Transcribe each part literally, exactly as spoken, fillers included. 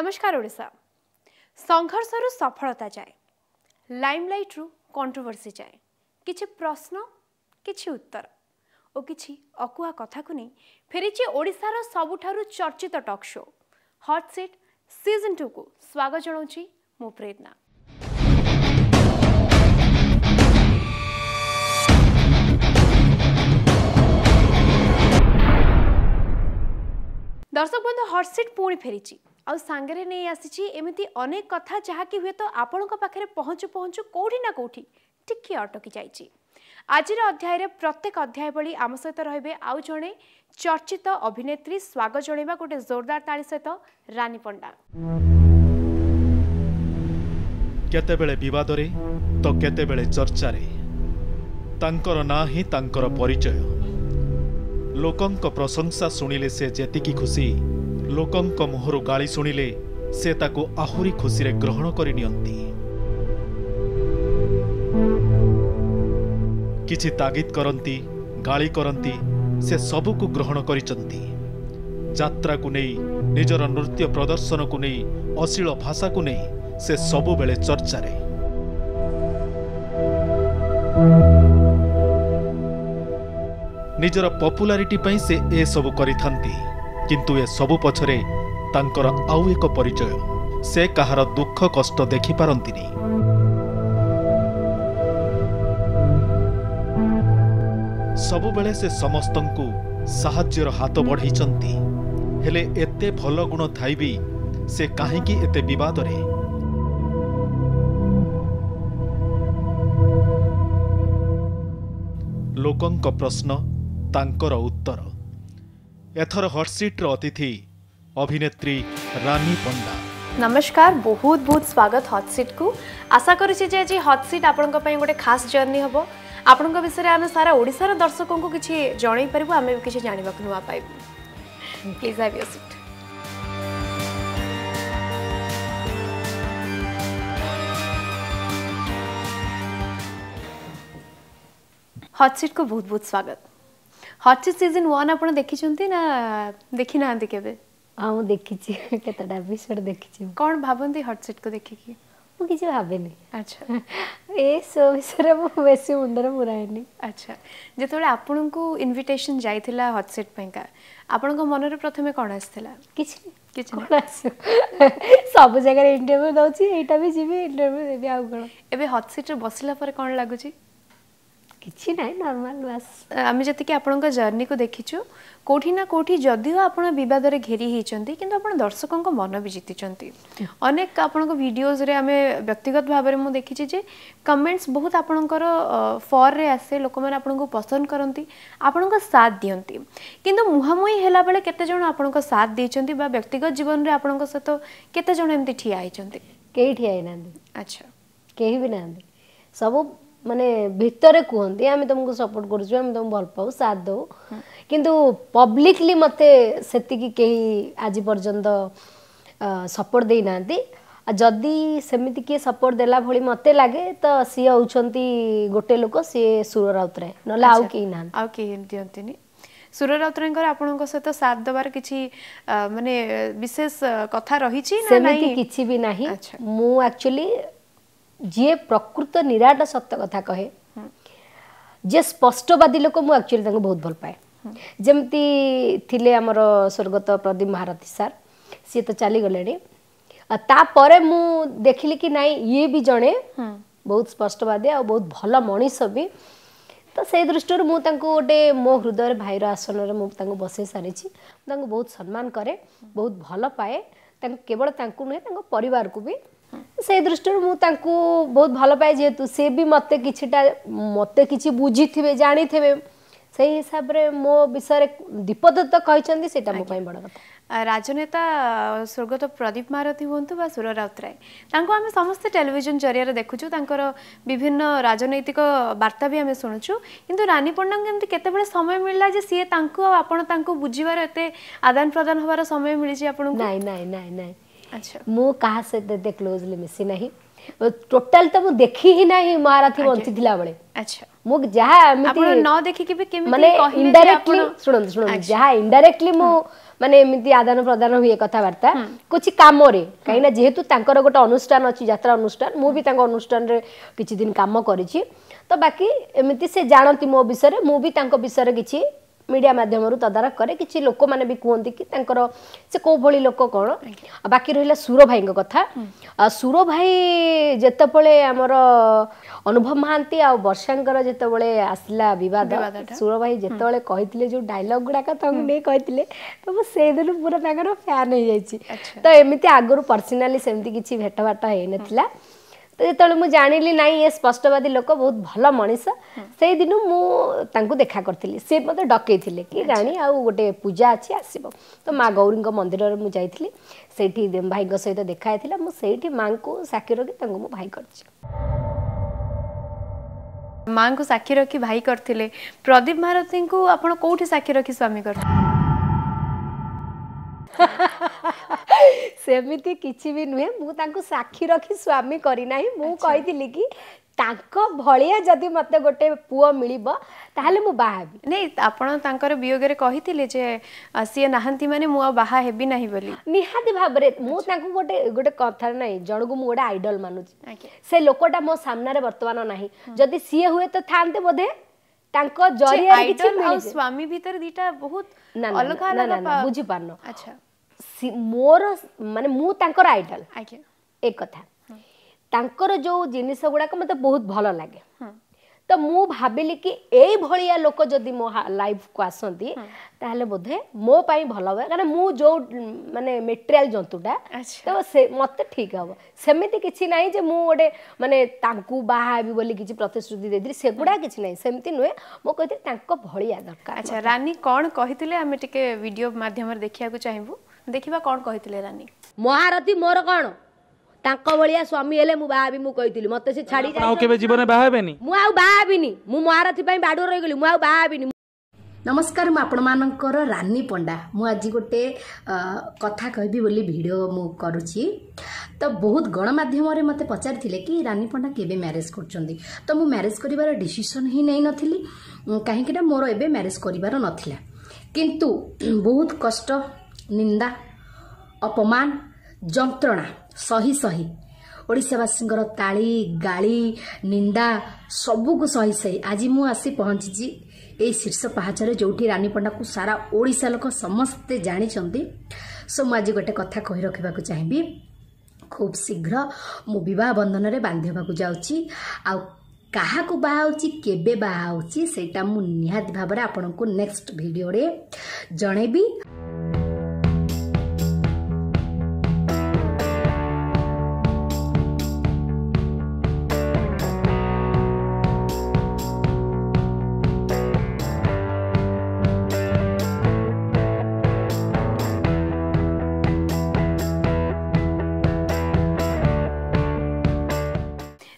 नमस्कार ओडिशा। संघर्षरु सफलता जाए, लाइमलाइट रु कंट्रोवर्सी जाए, किछि प्रश्न किछि उत्तर और किछि अकुआ कथा को नहीं फेरिछि ओडिशार सबुठारु चर्चित talk show hot seat season two को स्वागत जणाउछि मु प्रेरणा। दर्शक बंधु हॉट सीट पुणी फेरी आउ सांगरे नहीं आसी एमती अनेक कथा जहाँकि हुए तो आपण पाखे पहुँचू पहुँचू कौटी ना कौटी टिके अटकी जाइए। आज अध्याय प्रत्येक अध्याय भली आम सहित रे आउ जड़े चर्चित अभिनेत्री स्वागत जन गोटे जोरदार ताली सहित रानी पंडा। केतेबेले विवाद रे तो केतेबेले चर्चा रे तांकर ना ही तांकर परिचय। लोकंक प्रशंसा सुनिले से जेतिकी खुशी, लोकंक मुहरु गाली शुणिले से ताको आहुरी खुशी रे ग्रहण करि नियंती। किछि तागिद करंती, गाली करंती, से सबु को ग्रहण करिचंती। यात्रा को नेई, निजर नृत्य प्रदर्शन को नेई, अश्लील भाषा को नेई से सबु बेले चर्चा रे। निजर पॉपुलैरिटी पई से ए सबु करिथंती, किंतु ये सबु पछरे तांकर आउ एक परिचय। से कहार दुख कष्ट देखि पारंतिनी। सबु बेले से समस्तंकु साहाय्यर हाथ बढ़ाइचंती, हेले एते भल गुण थाई भी से काहेकि एते विवाद रे। लोकंक प्रश्न तांकर उत्तर। एथर हॉट सीट अतिथि अभिनेत्री रानी पंडा। नमस्कार, बहुत बहुत स्वागत हॉट सीट को। आशा करुछि जे जे हॉट सीट आपन को पई गोटे खास जर्नी हबो। आपन को विषय रे आमे सारा ओडिसा रे दर्शकों को किछि जणै परबो, आमे भी किछि जानिबा को नुवा पाइबो। Please have your seat. Hot seat को बहुत बहुत स्वागत। हॉट सीट सीजन वन आपण देखिचंती ना देखि नांती केबे? आ मु देखिछि, केताटा एपिसोड देखिछि। कोन भाबंती हॉट सीट को देखिकि? मु किछि भाबेनी। अच्छा, ए सो विसरे मु बेसी मुंडर मुरायनी। अच्छा, जेतोले आपण को इनविटेशन जाइथिला हॉट सीट पई का आपण को मन रे प्रथमे कोन आस्थिला? किछि किछि कोन आसु सब जगह रे इंटरव्यू दउछि, एटा भी जिबी इंटरव्यू देबी। आ कोन एबे हॉट सीट रे बसिला पर कोन लागुछि? किछि नै, नॉर्मल बस। आमे जति कि आपन का जर्नी को देखिछु, कोठी ना कोठी जदियो आपन विवाद रे घेरी हि चंती, किंतु आपन दर्शकों को मन भी जिति चंती। अनेक आपन को वीडियोस रे आमे व्यक्तिगत भाबरे मु देखिछि जे कमेंट्स बहुत आपन कर फॉर रे आसे, लोक मन आपन को पसंद करंती, आपन का साथ दियंती, किंतु मुहामुही हेला बेले केते जण आपन को साथ दै चंती बा व्यक्तिगत जीवन रे आपन को सतो केते जण एमती ठिया आइ चंती? केही ठिया आइ नांदी। अच्छा, केही भी नांदी। सब माने भितर कहते आम तुमको सपोर्ट कर साथ दो, किंतु पब्लिकली मत से आज पर्यंत सपोर्ट दे ना। जदि सेमती किए सपोर्ट देला भली मत लगे तो सी होती गोटे लोक सी सुर राउतराय ना आउ कहीं ना आउ कहीं दिखती। सुर राउतराय आपन सहित साथ दबार किसी माने विशेष कथा रही कि भी ना? मु एक्चुअली जी प्रकृत निराट सत्य कथा कहे जे स्पष्टवादी लोक मु एक्चुअली बहुत भल पाए। जमती थिले हमरो स्वर्गत प्रदीप महारथी सार, सी तो चली गले, तापर मु देखिली कि नाई ये भी जड़े बहुत स्पष्टवादी आ बहुत भल मनीष भी, तो से दृष्टि मुझे गोटे मो हृदय भाईर आसन में मुझे बसई सारी, बहुत सम्मान कै, बहुत भल पाए, केवल नुहे परिवार को भी। से दृष्टि मुझे बहुत भल पाए जेहेतु सी भी मत कि मत कि बुझी थे जानी थे से हिसाब रे मो विषय दीपद तो कहते से मो बड़ कथा। राजनेता स्वर्गत प्रदीप महारथी हूँ बा सुर राउतराय, आम समस्ते टेलीविजन जरिया देखुचु, विभिन्न राजनैतिक वार्ता भी आम शुणुचु, किंतु रानी पंडा केतबेले समय मिलला जे सी आपण बुझार एत आदान प्रदान हबार समय मिली? नाई नाई नाई नाई। अच्छा, मु कहा से क्लोजली मिसी नहीं, टोटल तो मु देखी ही ना महाराथी बंची थिला बळे अच्छा मु जहा एमिति आपण न देखि के केमिति कहि इनडायरेक्टली सुनन सुनन जहा इनडायरेक्टली मु माने एमिति आदान प्रदान हुए कथा वार्ता कुछ काम रे कहि ना जेहेतु तांकर गोटे अनुष्ठान अछि यात्रा अनुष्ठान मु भी तांकर अनुष्ठान रे किछि दिन काम करिछि तो बाकी एमिति से जानती मो विषय रे मु भी तांकर विषय रे किछि मीडिया माध्यम तदारख कै कि लोक मैंने भी कहते कि से कौ भली लोक कौन बाकी रहा सुर भाई कथा सुर भाई जितेबले आमर अनुभव महांती आ वर्षांकर जितेबले आसला बद सुर भाई जितेबले कही जो डायलग गुड़ाक नहीं कही तो मुझे से दिन पूरा तक फैन हो जाए तो एमती आगुरी पर्सनाली सेमती किसी भेटभाट हो तो जिते मुझे जानी ना ये स्पष्टवादी लोक बहुत भल मनीष से दिन मुझे देखा करी सी मत डकई थे कि राणी आउ गोटे पूजा अच्छी आसब तो माँ गौरी मंदिर में मुझे जाइली से भाई सहित देखाई मुझे माँ को साक्षी रखी मो भाई कर माँ को साक्षी रखी भाई करते प्रदीप महारथी को आपड़ कौटी साक्षी रखी स्वामी कर सेमिति किसी भी नुहे मुझे साक्षी रखी स्वामी करना मुझे कि भाया जदि मत गोटे पुआ मिल ताहले मु बाहबी नहीं आपंकर वियोगे कही सी नहांती माने मुआ बाहा हेबी नहीं बोली निहाती भाव में मुझे गोटे गोटे कथा ना जन को मुझे आइडल मानुची से लोकटा मो सामने बर्तमान ना जदि सी हुए तो था बोधे तांको जरिया आइडल और स्वामी भीतर दीटा बहुत अलग अलग बुझी पारनो अच्छा मोर माने मु तांकर आइडल आके एक कथा तांकर जो जिनिस गुडा को मते बहुत भलो लागे तो मु भाबिली कि एई भलिया लोक जदी मो लाइफ को आसंती ताहले बोधे मो पई भलो होय कारण मु जो माने मटेरियल जंतुडा तो से मते ठीक हबो सेमिति किछि नाही जे मु ओडे माने तांकू बाहाबी बोली किछि प्रतिश्रुति देदिरि सेगुडा किछि नाही सेमिति नोय मो कहते तांको भलिया दरकार अच्छा रानी कोन कहितले हमें टिके वीडियो माध्यम रे देखिया को चाहिबो देखिबा कोन कहितले रानी महारथी मोर कोन तांको भलिया स्वामी हेले मु बाहाबी मु कहितली मते से छाडी जाय केबे जीवन बाहाबेनी मु आ बाहाबीनी मु महारथी पई बाडो रहि गेली मु आ बाहाबीनी। नमस्कार मु आपण मानकर रानी पंडा मु आज गोटे कथा कहबी बोली वीडियो मु करूची तो बहुत गणमाध्यम रे मते पचार थिले कि रानी पंडा केबे मैरिज करचंदी तो मु मैरिज करिवार डिसिजन ही नै नथिली काहे किना मोर एबे मैरिज करिवार नथिला किंतु बहुत कष्ट निंदा अपमान जंत्रणा सही सही ओडिशावासी ताली गाली निंदा सबको सही सही आज मु आसी पहुंची ये शीर्ष पहाचर जो रानी पंडा को सारा ओडिशा लोक समस्ते जानी सो मु आज गोटे कथा कही रखा चाहिए खूब शीघ्र मु विवाह बंधन रे बांधवा को जाऊँगी आ कहा को बाहाउची केबे बाहाउची सेटा मु निहात भाव में आपण को नेक्स्ट वीडियो रे जणेबी।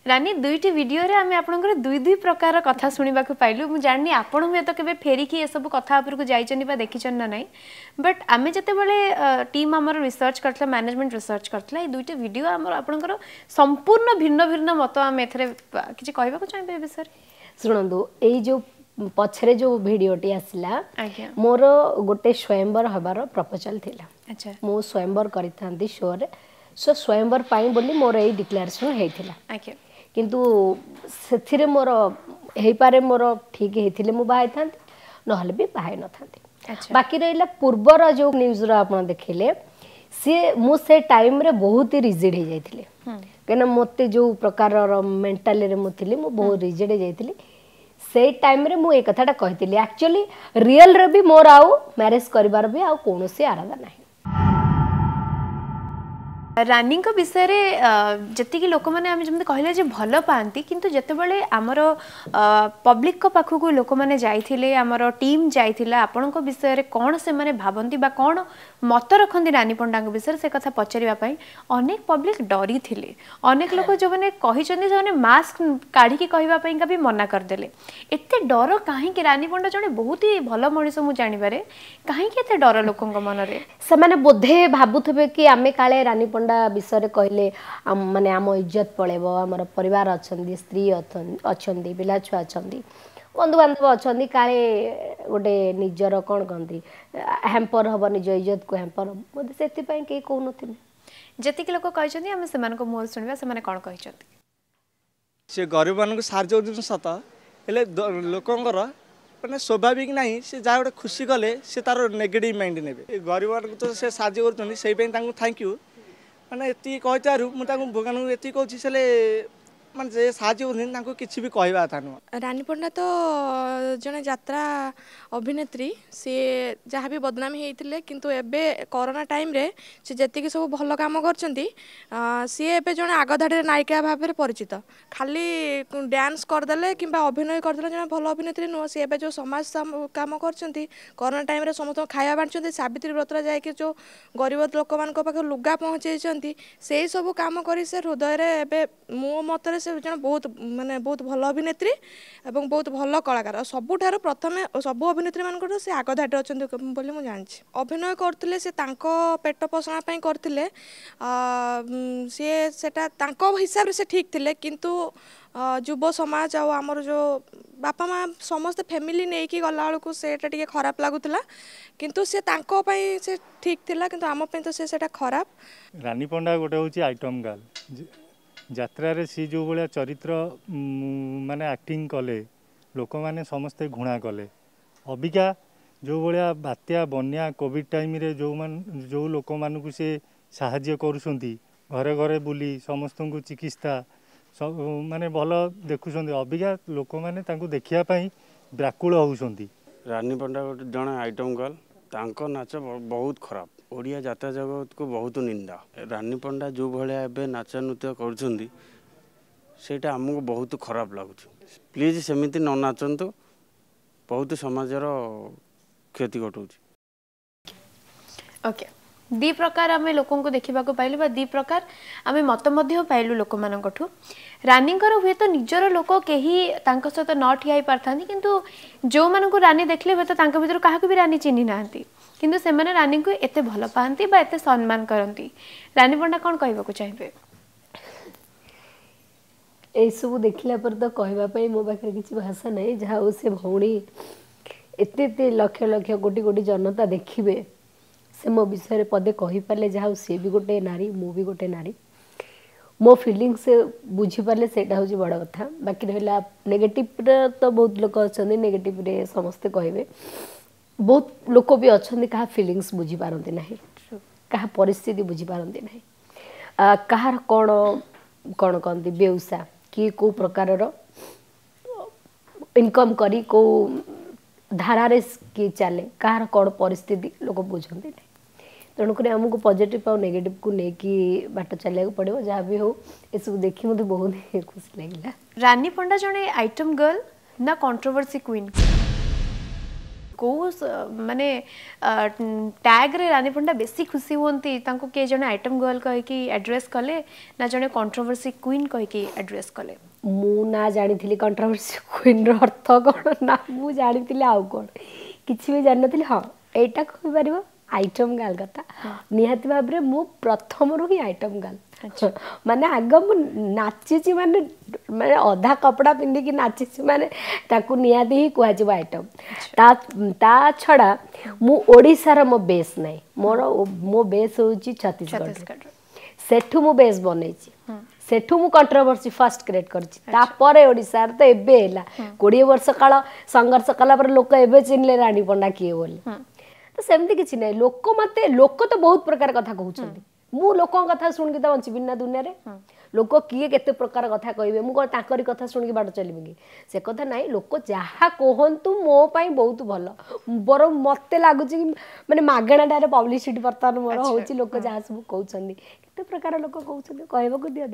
रानी दुईटी वीडियो रे आमे आपनकर दुई दुई प्रकार कथा सुनिबा को पाइलु मु जाननी आपण हम तो केबे फेरी की ए सब कथा उपर को जाई चनी बा देखि चन ना नै बट आमे जते बले टीम हमर रिसर्च करतला मैनेजमेंट रिसर्च करतला ए दुईटी वीडियो हमर आपनकर संपूर्ण भिन्न भिन्न मत आमे एथरे किछि कहबा को चाहि बे विषय सुनंदो एई जो पछरे जो वीडियोटी आसला मोर गोटे स्वयंवर हबार प्रपोजल थिला अच्छा मु स्वयंवर करिथांती शो रे सो स्वयंवर पाई बोली मोर एई डिक्लेरेशन हेइथिला ओके किंतु से मोर हो पारे मोर ठीक होते मुझे बाहर था नहले भी बाहर न था बाकी रहा पूर्वर जो न्यूज़ आप देखे सी मुझे टाइम रे बहुत ही रिजिड हो जाती कहीं मत जो प्रकार मेन्टाली मुझे बहुत रिजिड हो जाती से टाइम रे मुझे कथाटा कही एक्चुअली रियल रे भी मोर आउ मैरिज कर भी आउ कौन से आराधा ना रानी को विषय में जी लोक मैंने कहले जे भल पाती किंतु जितेबाला आमर पब्लिक पाखक लोक मैंने जाइए आमर टीम जाइए आपण विषय में कौन से मैंने भावती कौन मत रखती रानी पंडा विषय से कथा पचारे अनेक पब्लिक डरी थे अनेक लोक जो मैंने कहते मास्क काढ़ी कहवापा भी मना करदे एत डर कहीं रानी पंडा जड़े बहुत ही भल मनीष मुझे जाणवे कहीं डर लोक मन में से बोधे भावुबे कि आम काले रानी पंडा पंडा विषय कहले माने आम इज्जत पड़ेब आमर परिवार अच्छा स्त्री अच्छा पिला छुआ अच्छा बंधुबांधव अच्छा काले गोटे निजर कौन कहते हैम्पर हम निज इज्जत को हैम्पर हम मत से कहीं कहू नी जी लोक कहते आम से मुहर शुणा से कौन कहते गरीब मानक सार्ज सत हेल्ले लोकंर मैंने स्वाभाविक नहीं सी जहाँ गोटे खुशी कले सी तार नेगेटिव माइंड ने गरीब मानक तो सी साज्य कर थैंक यू मैंने ये कही भगवान को ये कौच मानते साज्य किसी भी कहवा था नुह। रानी पंडा तो जड़े यात्रा अभिनेत्री सी जहाँ भी बदनामी होते किंतु एबे कोरोना टाइम रे सी जैसे सब भल कम कर जड़े आगधाड़ी नायिका भाव में परिचित खाली डांस करदे कि अभिनय करदे जड़े भल अभिनेत्री नुह सी एबे जो समाज कम कर कोरोना टाइम रे समस्त खाया बांटते सावित्री व्रतरा जाकि जो गरीब लोक मान पाखे लुगा पहुँचे से सब कम कर हृदय मो मत से जन बहुत माने बहुत भल अभिनेत्री एवं बहुत भल कलाकार सबुठार प्रथम सब अभिनेत्री मानक से आग धाड़ी अच्छा बोली मुझे जानी अभिनय करते से पेट पोषणापी करते सी से हिसाब से ठीक थे किंतु युव समाज आमर जो बापा माँ समस्त फैमिली नहीं गला बेलू से खराब लगुला किंतु से से ठीक थी कि आमपाई तो सीटा खराब। रानी पंडा गोटे हूँ आइटम गर्ल यात्रा सी जो भाया चरित्र माने एक्टिंग कले लोक मैंने समस्ते घृणा कले अबिका जो भाया बात्या बन्या कोविड टाइम रे जो मान जो लोक मानू को से साहाय्य करुँच घरे घरे बुली समस्त को चिकित्सा सब माने भल देखुं अबिका लोक मैंने देखापी व्याकुल होती। रानी पंडा गोटे जड़े आइटम गर्ल तांको नाच बहुत खराब ओडिया यात्रा जगत को बहुत निंदा। रानी पंडा जो भाया एवं नाच नृत्य करटा आमको बहुत खराब लगुच प्लीज सेमती न नाचतु बहुत समाजर क्षति घटाऊँ। ओके दी प्रकार आम लोक देखा पाइलु दी प्रकार आम मत पाइलु लोक मान रानी हुए तो निजर लोक कहीं सहित न ठिया हो पारि था किंतु जो मानू रानी देखले हुए तो भर क्या भी रानी चिन्ह ना किंतु से माने रानी को एत भल पाती एत सम्मान करती। रानी पंडा कौन कहवाक चाहिए यू देखला पर तो कहवाई मो पाखे किसी भाषा ना जहाँ से भौणी एते लक्ष लक्ष कोटी कोटी जनता देखिए से मो विषय पदे कहीपारे जहाँ सी भी गोटे नारी मु भी गोटे नारी मो फिलिंग से बुझीपारे सेटा हूँ बड़ कथा। बाकी रहा नेगेटिव तो बहुत लोग अच्छा नेगेटिव रे समस्ते कहे बहुत लोक भी अच्छा क्या फिलिंगस बुझीपारती ना क्या परिस्थिति बुझीपारती ना कहार कौन कौन कहते बेउसा किए कौ प्रकार इनकम करी कौ धारे किए चले कहार कौन परिस्थिति लोक बुझती ना तेणुक आमको पॉजिटिव आ नेगेटिव को लेकिन बाट चलने पड़ो जहाँ भी हो सब देखी मत बहुत खुशी लगे। रानी पंडा जड़े आइटम गर्ल ना कंट्रोवर्सी क्वीन को माने टैग रे रानी पंडा बेसी खुशी होती किए जड़े आइटम गर्ल कहीकि एड्रेस कले ना जड़े कंट्रोवर्सी क्वीन कहीकि एड्रेस कले मु ना जानी कंट्रोवर्सी क्वीन रो अर्थ कौन ना मु जानी आउ कौन किसी भी जान नी हाँ यहाँ कहीपर आइटम गर्ल कथा निहाती भाव में मु प्रथम रु ही आइटम गर्ल माने आग मु नाची माने माने अधा कपड़ा पिंधिकी नाची माने ताकू निहाती ही कहु आइटम ता ता छड़ा मु ओडिशार मो बेस ना मोर मो बेस हूँ छत्तीसगढ़ सेठू मु बेस बनै सेठू मु कंट्रोवर्सी फर्स्ट क्रिएट करछि ओडिसार तो एबे कोड़े वर्ष काल संघर्ष कला पर लोक एबे चिन्हले रानी पंडा किए बोले तो सेमती किसी ना लोक मत लोक तो बहुत प्रकार कथा कहते मु लोक कथा शुणी तो बचीबी ना दुनिया रे लोक किए के प्रकार कथा कहे मुझे कथा शुणी बाट चलबी कि से कथा ना लोक जहाँ कहतु मोपाई बहुत भल बर मत लगुच मानते मगणाटार पब्लिसीटी बर्तमान मोर हूँ लोक जहाँ सब कहते के प्रकार लोक कहते कहवाक दिया।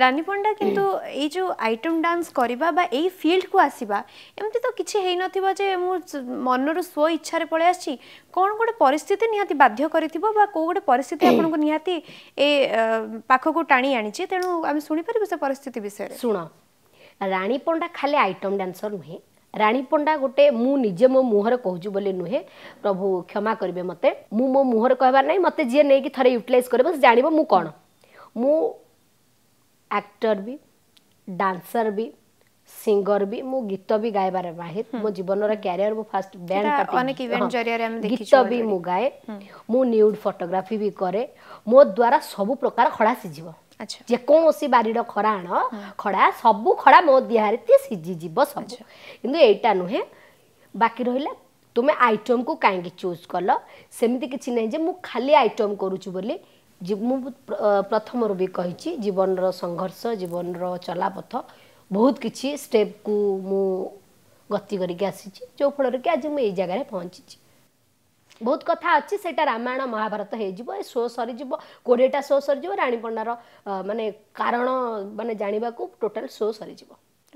रानी पंडा किंतु ये जो आइटम डांस करवा यही फिल्ड को आसवा एमती तो किसी है ना मुझे मनरू स्व इच्छा पलि आसी कौन गोटे परिस्थिति निहाती बाध्य कर कौ गोटे परिस्थिति आपको निहाती ए पाख को टाणी आनीचे तेणु आम शुणी पार्बे से परिस्थिति विषय शुण। रानी पंडा खाली आइटम डांसर नुहे रानी पंडा गोटे मु निजे मो मुहर कहूँ बोले नुहे प्रभु क्षमा करेंगे मत मु मो मुहर कहबार ना मत जी नहीं कि थरे यूटिलाइज कर जान मु कौन मु एक्टर भी डांसर भी सिंगर भी मु गीत भी गायबार बाहिर मो जीवन रो कैरियर मु फास्ट बैंड पार्टी अनेक इवेंट जरिया रे हम देखि गीत भी मु गाए मु न्यूड फोटोग्राफी भी करे मो द्वारा सब प्रकार खड़ा सिजिबो अच्छा जे कोनोसी बारीडो खड़ा आण खड़ा सब खड़ा मो दिहारिती सिजि जीव सब किंतु एटा नुहे बाकी रहिला तुमे आइटम को काहे चूज करलो सेमिति किछि नै जे मु खाली आइटम करूछु बोली मु प्रथम रो भी कहिछि जीवन रो संघर्ष जीवन रो चलापथ बहुत किसी स्टेप को मु गति करके आसी जो फल कि आज मुझे जगह पहुँची बहुत कथा अच्छी से रामायण महाभारत हो शो सरी कोड़ेटा शो सरी रानी पंडार माने कारण माने जानिबा को टोटल शो सरी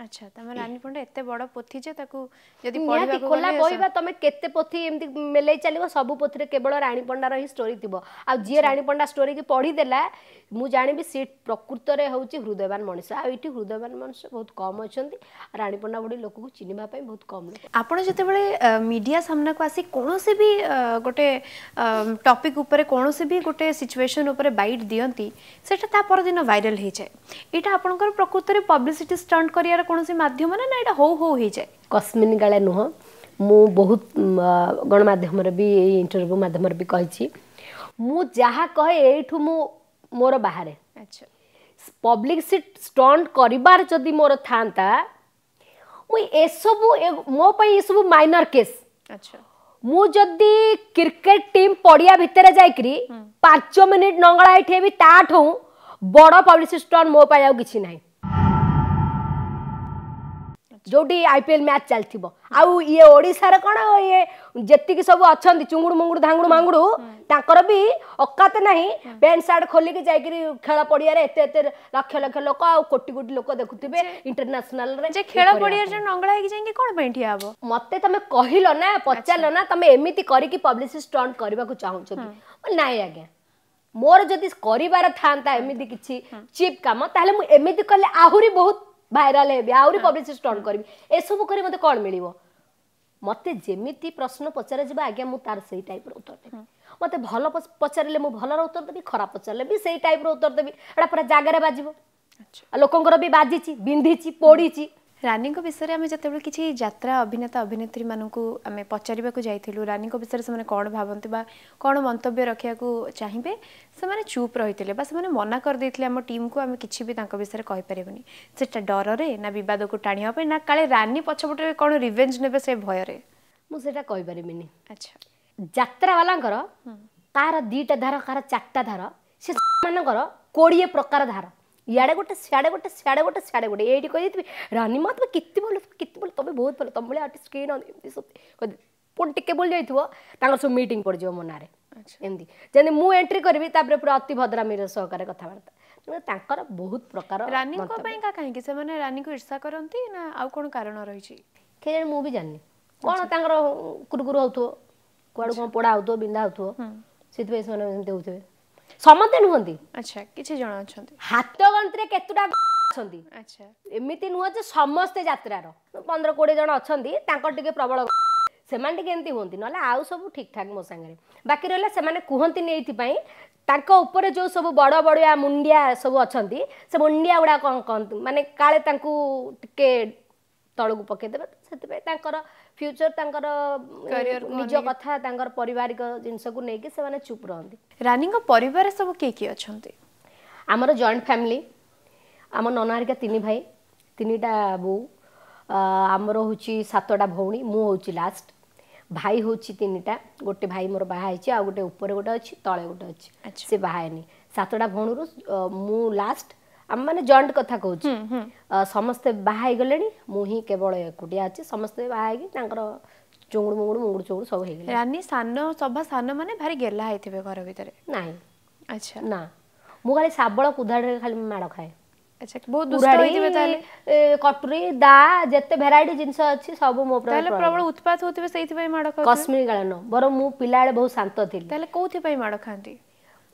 अच्छा तम रानी पंडा एते बड़ पोथी जे ताकू यदि पढिबा को कोला बइबा तमे केते पोथी एमती मेले चलिबो सब पोथी रे केवल रानी पंडा रो ही स्टोरी थिबो आ जे रानी पंडा स्टोरी के पढि देला मु जानिबी से प्रकृत रे होउची हृदयवान मनुष्य आ इटी हृदयवान मनुष्य बहुत कम अछंती रानी पंडा बडी लोक को चिनिबा पई बहुत कम लोक आपण जते बेले मीडिया सामना को आसी कोनोसे भी गोटे टॉपिक ऊपर कोनोसे भी गोटे सिचुएशन ऊपर बाइट दियंती सेटा ता पर दिन वायरल हे जाय एटा आपनकर प्रकृत रे पब्लिसिटी स्टंट करिया कौन से माध्यम ना एटा हो हो ही जाए कस्मिन गाले नुह मु बहुत गणमाध्यम रे भी इंटरव्यू माध्यम रे भी कहिछि मु जहा कहे एठु मु मोर बाहरे अच्छा पब्लिक सीट स्टंट करिबार जदी मोर थांता मु ए सब मो पई ए सब माइनर केस अच्छा मु जदी क्रिकेट टीम पडिया भितरे जाईकरी पाँच मिनिट नंगळा इठे भी ताठो बडो पब्लिक स्टंट मो पई आ किछि नाही जोटी आईपीएल मैच चलती आउ ये ओडिशार कौन ये जी सब अच्छा चुंगुड़ मुंगुड़ धांगुड़ मांगुड़ तांकर भी औकात ना पैंट सार्ट खोलिक जा खेल पड़िया लक्ष लक्ष लोक आ कोटि कोटि लोक देखुवे इंटरनेशनल खेल पड़िया नंगला कौन ठिया हे मत तुम कहल ना पचार ना तुम एमती करके पब्लिसिटी स्टंट करने को चाहूँ ना आज्ञा मोर जदि कर एमती किसी चिप कम तेल मुझे कले आहरी बहुत भाइराल हे आउरी पब्लिसिटी स्टंट करी ए सब करी मते कोन मिलिवो मते जेमिति प्रश्न पचार जबा आज्ञा मु तार सेही टाइप रो उत्तर देबी मते भलो पचारले मु भलो रो उत्तर देबी खराब पचारले भी सेही टाइप रो उत्तर देबी एडा पूरा जागरे बाजिवो अच्छा लोकंकर भी बाजिची बिंधीची पोडीची रानी को विषय में जतबे किसी यात्रा अभिनेता अभिनेत्री मानू आम पचारा जाइलु रानी को विषय से कौन भावती कौन मंतव्य रखा चाहिए से चुप रही से मना करदे आम टीम को आम किसी भी विषय में कहींपरबूनी से डर ना बद को टाणी ना काले रानी पछपटे कौन रिवेंज ने से भयर मुझे कहींपरमीनि अच्छा यात्रा वाला कार दीटा धार कार चार्टा धार से मानकर कोड़े प्रकार धार याडे गोटे सियाडे गोटे सियाडे गोटे सियाडे गोटे एटी कहि देथि रानी मा तमे कित्ते बोल कित्ते बोल तमे बहुत बोल तमे आर्टिस्ट के न एमती सब कहि पण टिके बोल जाइथो तांगर सब मीटिंग पड़ जो मनारे अच्छा एमती जने मु एंट्री करबी तापर पूरा अति भद्रा मेरे सहकारे कथा बारता तांकर बहुत प्रकार रानी को पई का काहे कि से माने रानी को ईर्ष्या करंती ना आ कोन कारण रहि छी के मु भी जाननी कोन तांगर कुरकुर होथो कोड कोन पडा होथो बिंदा होथो सित पे सोना एमती होथे समते नुहंती अच्छा किछि जण अछंती हात गंतरे केतुडा अछंती अच्छा एमिति नुह जे समस्त यात्रा रो पंद्रह बीस जण अछंती तांकर टिके प्रबल सेमान टिके एंती होंती नला आउ सब ठीक ठाक मो संगरे बाकी रहला सेमाने कुहंती नेइति पई तांका ऊपर जो सब बड़ बड़या मुंडिया सब अछंती से मुंडिया उडा कोन कोन माने काले तांकू टिके तळगु पके देबे सेते पे तांकर फ्यूचर तांकर निज कथा तांकर पारिवारिक जिंस को नेकी से माने चुप रहंती रानी को परिवार सब के के अछंती हमर जॉइंट फैमिली हमर ननारिका तीन भाई तीनटा बो हमर होची सातटा भौणी मु होची लास्ट भाई होची तीनटा गोटे भाई मोर बाहा हिची आ गोटे ऊपर गोटे अछि तळे गोटे अछि से बाहायनी सातटा भौणी रु मु लास्ट आम मैंने जॉइंट कथा कहूँ समस्ते बाहाई गले मुही केवल एकुटिया अच्छे समस्ते बाहर चुंगुड़ मुंगुड़ मुंगुड़ चुंगुड़ सब हो रानी सान सभा सान माने भारी गेला होते घर भितर ना अच्छा ना मु खाली शाबल कुदाड़े खाली माड़ खाए अच्छा बहुत दुष्ट कटुरी दा जते भेराइटी जिंस अछि सब मो प्रबल प्रबल उत्पात होते सेहि थई माड़ खाउ कश्मीर गालन बर मु पिलाड़े बहुत शांत थिली तले कोथि पई माड़ खांती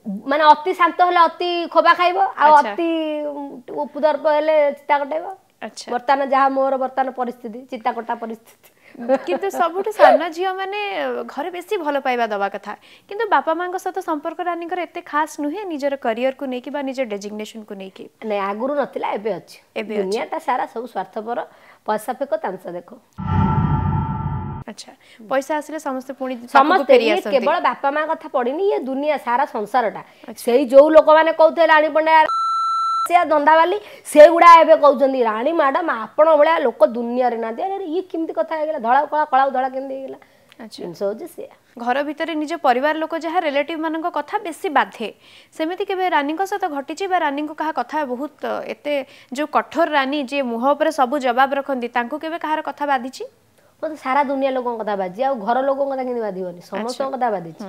माने अति शांत होले अति खोबा खाइबो आ अति उपदर्प होले चिता कटाइबो अच्छा बर्तमान जहाँ मोर बर्तमान परिस्थिति चिंता कटा परिस्थिति किंतु सबुठु सामना झिया माने घरे बेसी भल पाइबा दवा कथा किंतु बापा मां सहित संपर्क रानी कर एते खास नुहे निजर करियर को नेकी बा निजर डेजिग्नेशन को नेकी नै आगुरु नथिला एबे अछि एबे दुनिया ता सारा सब स्वार्थपर पैसा फेको तांसा देखो अच्छा पैसा आसले समस्त पुणी समस्त केवल बापा मां कथा पडिनी ये दुनिया सारा संसारटा सेही जो लोक माने कहथे रानी पंडा से धंदावाली से गुड़ा एबे कहउजंदी रानी मैडम आपण भलिया लोक दुनिया रे ना दे ये किमती कथा हे गेला धळा कळा कळा धळा केमती हे गेला अच्छा सोजे से घर भितरे निजे परिवार लोक जहा रिलेटिव मानन कथा बेसी बाधे सेमिति केबे रानी को सत घटिची बा रानी को कहा कथा बहुत एते जो कठोर रानी जे मुह ऊपर सब जवाब रखंदी तांको केबे कहार कथा बाधीची तो सारा दुनिया लोक कथा बाजी आ घर लोक कथा केनी बाधिबनी समस्त कथा बाधीची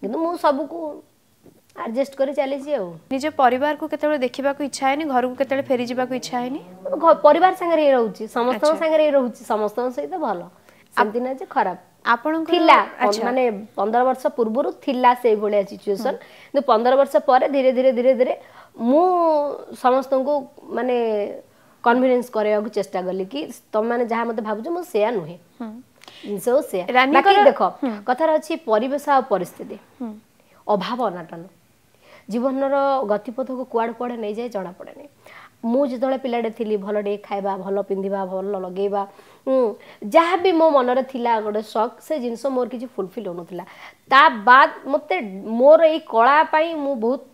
किंतु मु सब को एडजस्ट करी चली छी ओ निजे परिवार को केते देखिबा को इच्छा हैनी घर को केते फेरी जीबा को इच्छा हैनी परिवार संगे रे रहू छी समस्त संगे रे रहू छी समस्त सहित भलो आदिना जे खराब आपण थिला माने पंद्रह वर्ष पूर्वरु थिला से भोले सिचुएशन तो पंद्रह वर्ष पारे धीरे धीरे धीरे धीरे मु समस्त को माने कन्विन्स करया को चेष्टा करली कि तुम माने जहा मते भाबु मु सेया नहे सो से बाकी देखो कथा अछि परिवेश आ परिस्थिति अभाव अनाटन जीवन गतिपथ को कुआड़ कुआड़े नहीं जाए जना पड़े नहीं मुझे पिलाटे थी भल डे खाइबा भल पिंधा भल लगेगा जहाँ भी मो मनरे थिला गोटे शौक से जिनस मोर किसी फुलफिल होनुला ता बाद मत मोर ये कलापाई मु बहुत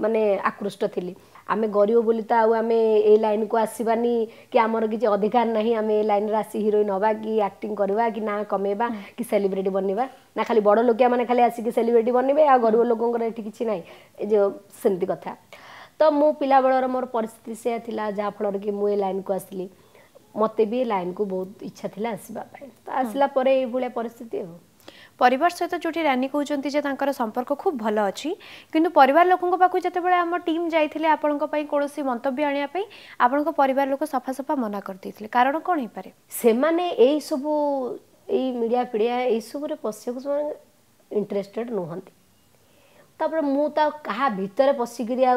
माने आकृष्ट थी आम गरीब बोली तो आम ए लाइन को आसवानी कि आमर किसी अधिकार ना आम ए लाइन आसी हिरोइन हवा कि एक्टिंग करवा कि ना कमेबा कि सेलिब्रिटी बनवा ना खाली बड़ लोकिया माने खाली आसिक सेलिब्रिटी बनवे आ गरीब लोकों ये किसी ना जो सेमती कथा तो मो पिला बेलर मोर परिस्थिति से थिला जाफल कि मु ए लाइन को आसली मते भी लाइन को बहुत इच्छा थिला आसीबा तो आसला परे ए भुले परिस्थिति हो परिवार सहित जोटी रानी कहते जे तांकर संपर्क खूब भल अच्छी किंतु परिवार लोकों पाखु जते बेले हमर टीम जाइथिले आपन को पई कोनोसी मंतव्य आनिया पई आपन को परिवार लोक सफा सफा मना कर दैथिले कारण कोन हे पारे से माने एई सब एई मीडिया पीडिया एई सब रे पस्य को इंटरेस्टेड नहंती तापर मु ता कहा भीतर पसिगिरी आ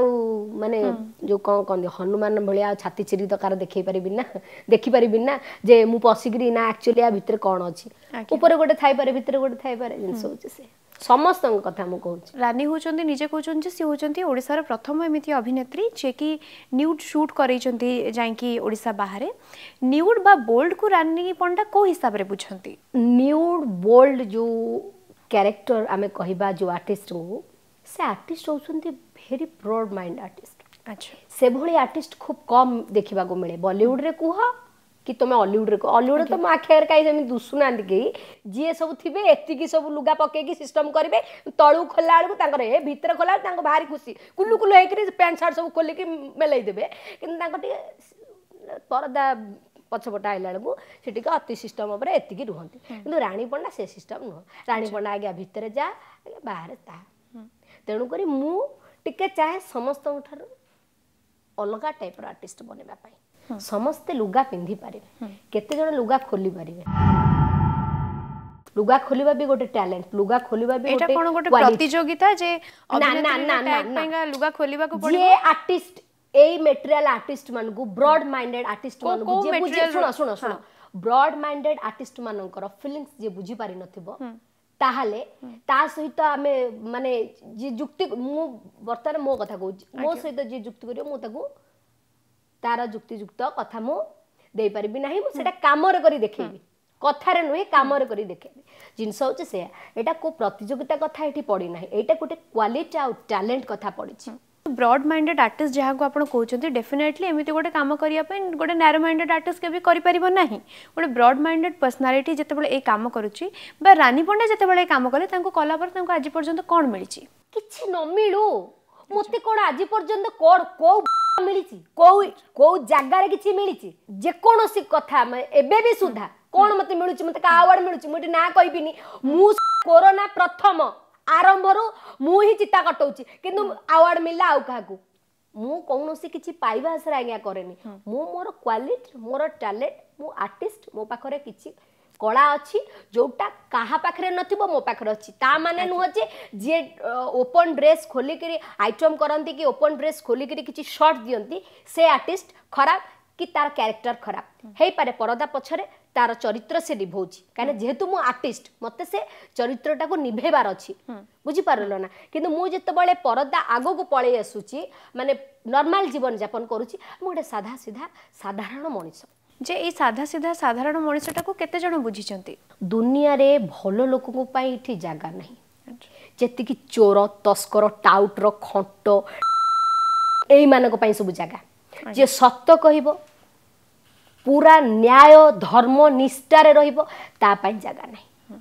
माने जो कोन कोन हनुमान भलिया छाती चिरी दकार देखै परिबिना देखि परिबिना जे मु पसिगिरी ना एक्चुअली आ भीतर कोन अछि ऊपर गोटे थाई पारे भीतर गोटे थाई पारे जिंस होछ से समस्त कथा मु कहू रानी होचंती निजे कहउचंती से होचंती ओडिसा रे प्रथम एमिति अभिनेत्री जे कि न्यूड शूट करैचंती जाई कि ओडिसा बाहरे न्यूड बा बोल्ड को रानी पंडा को हिसाब रे बुझंती न्यूड बोल्ड जो कैरेक्टर आमे कहिबा जो आर्टिस्ट हो से आर्टिस्ट होउछंती भेरी ब्रॉड माइंड आर्टिस्ट अच्छा से भोली आर्टिस्ट खूब कम देखिबा को मिले बॉलीवुड रे कुह कि तमे हॉलीवुड रे हॉलीवुड okay. तो म आखेर काई जमी दुसुना दिके जे सब थिबे एति की सब लुगा पके की सिस्टम करबे तळु खोला आलु तांकर ए भीतर खोला तांको भारी खुशी कुल्लू कुल्लू हे कि पैंट शर्ट सब खोली कि मेलै देबे किन तांको टिके परदा पछपटा आइला बेलू से टिके अति सिस्टम ऊपर एति की रहंती किंतु रानी पंडा से सिस्टम न रानी पंडा आगे भीतर जा बाहर ता तेणु करी मु टिके चाहे समस्त अलग टाइप रो आर्टिस्ट बनवा पाई समस्ते लुगा पिंधि पारे केते जण लुगा खोली पारे लुगा खोलिबा भी गोटे टैलेंट लुगा खोलिबा भी एटा कोन गोटे प्रतियोगिता जे ना ना ना ना लुगा खोलिबा को पड़े जे आर्टिस्ट एई मटेरियल आर्टिस्ट मान को ब्रॉड माइंडेड आर्टिस्ट मान को जे बुझे सुनो सुनो सुनो ब्रॉड माइंडेड आर्टिस्ट मानकर फीलिंग्स जे बुझी पारि नथिबो ताहले ता सहित आमे माने जे युक्ति मु बर्तन मो कथा कहू मो सहित जे युक्ति करियो मु ताकू तारा युक्ति युक्त कथा मु देई परबी नाही मु सेटा काम रे करी देखैबी कथा रे नय काम रे करी देखैबी जिंस होचे से एटा को प्रतियोगिता कथा एठी पड़ी नाही एटा कोटे क्वालिटी आ टैलेंट कथा पड़ी छी ब्रॉड माइंडेड आर्टिस्ट जहाँ को आपड़ कहते डेफिनेटली एमती गोटे काम करने गोटे नैरो माइंडेड आर्टिस्ट के भी करें ना गोटे ब्रॉड माइंडेड पर्सनालीटी जितेबाला ये काम करुच्ची रानी पंडा जितेबाला काम कले कलापर आज पर्यटन कौन मिली कि न मिलू मत कौन आज पर्यटन कौन कौ मिली कौ कौ जगार किसी मिली जेकोण कथा एवं सुधा कौन मत मिलू मत क्या आवार्ड मिलू मुझे ना कहबी मु कोरोना प्रथम आरंभ रु मु ही चिता कटौची किंतु अवार्ड मिला आउ का को मु कोनोसी किछि पाइबा आसरा आज्ञा करेनी मु मोर क्वालिटी मोर टैलेंट मु आर्टिस्ट मो पाखरे किछि कला अछि जोटा काहा पाखरे नथिबो मो पाखरे अछि ता माने नु अछि जे ओपन ड्रेस खोली करी आइटम करंती कि ओपन ड्रेस खोली करी किछि शॉट दियंती से आर्टिस्ट खराब कि तार क्यारेक्टर खराब हो पारे परदा पछरे तार चरित्र से निभो कहीं जेहेतु मु आर्टिस्ट मत से चरित्रटा को निभेबार अच्छी बुझीपारल ना कि मुझे परदा आग को पलि आसुची माने नॉर्मल जीवन यापन करुच्ची गोटे साधा सीधा साधारण मनीष जे ये साधा सीधा साधारण मनीषटा को केते जण बुझिचंती दुनिया रे भलो लोक को पाई इठी जागा नहीं जेति कि चोर तस्कर टाउट रो खंट एई मान को पाई सब जागा जे सत्य कहबो पूरा न्याय धर्म निष्ठा रे रहबो ता पाई जागा नहीं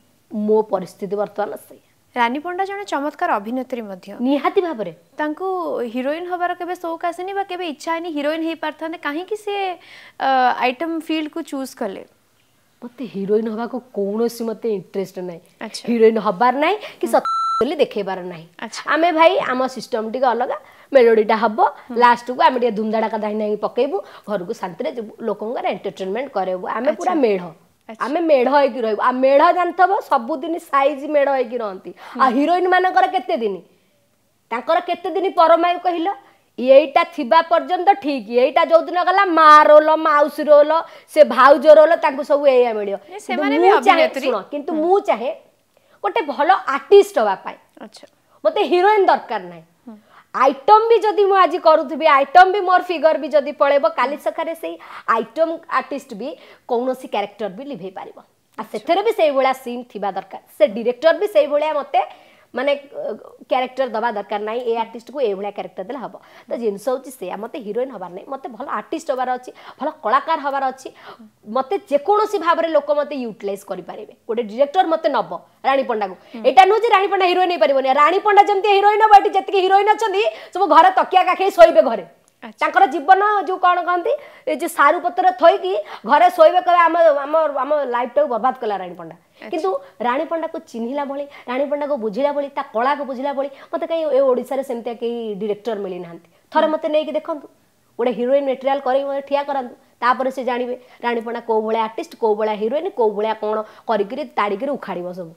मो परिस्थिति वर्तमान से रानी पंडा जण चमत्कार अभिनेत्री मध्य निहाती भाबरे तांको हीरोइन हबार केबे शौक आसेनी बा केबे इच्छा आनी हीरोइन हे पारथाने काहे कि से आइटम फील्ड को चूज करले मते हीरोइन हबा को कोनोसी मते इंटरेस्ट नै हीरोइन हबार नै कि सतली देखेबार नै आमे भाई आम सिस्टम टिक अलग मेलोडीटा हबो लास्ट को आमे धुमधाड़ा का दाई नै पकेबू घर को शांति रे लोकंगा एंटरटेनमेंट करेबू आमे पूरा मेढ आमे मेढ होइकि रहब आ मेढ जानथबो सब दिन साइज मेढ होइकि रहंती आ हीरोइन मानकर केते दिन तांकर केते दिन परमाय कहिलो एईटा थिबा पर्यंत ठीक एईटा जो दिन गला माँ रोल माउस रोल से भाउज रोल तांको सब एया मिलियो से माने भी अभिनेत्री किंतु मु चाहे गोटे भलो आर्टिस्ट होबा पाए अच्छा मते हीरोइन दरकार नै आइटम भी जदी मु आज करूथबी आइटम भी मोर फिगर भी जदी पळेबो काली सखारे से आइटम आर्टिस्ट भी कोनोसी कैरेक्टर भी लिभे पारिबो आ सेथरे भी सेई बोला सीन थिबा दरकार से डायरेक्टर भी सेई बोला मते माने कैरेक्टर दबा दरकार नाही ए आर्टिस्ट को ए बोला कैरेक्टर देला हबो त जिंस होची से मते हीरोइन हबार नाही मते भलो आर्टिस्ट हबार अछि भलो कलाकार हबार अछि मते जे कोनोसी भाव रे लोक मते यूटिलाइज करि पारिबे गोटे डायरेक्टर मते नबो रानी पंडा को एटा नो जे रानी पंडा हीरोइन नै परिबोनी रानी पंडा जमते हीरोइन बाटी जतके हीरोइन अछनी सब घर तकिया काखे सोइबे घरे तांकर जीवन जो कोन कहंती ए जे सारू पत्र थई की घरे सोइबे कबे हम हम हम लाइफ टा बर्बाद कला रानी पंडा किंतु रानी पंडा को चिन्हिला भली रानी पंडा को बुझिला भली ता कला को बुझिला भली मते कई ए ओडिसा रे सेमते कई डायरेक्टर मिली नांती थरे मते नै की देखंतु गोटे हीरोइन मटेरियल करै म ठिया करंतु तापर से जानिबे रानी पंडा को भला आर्टिस्ट को भला हीरोइन को भला कोन करिकरी ताडीकरी उखाड़िबो सब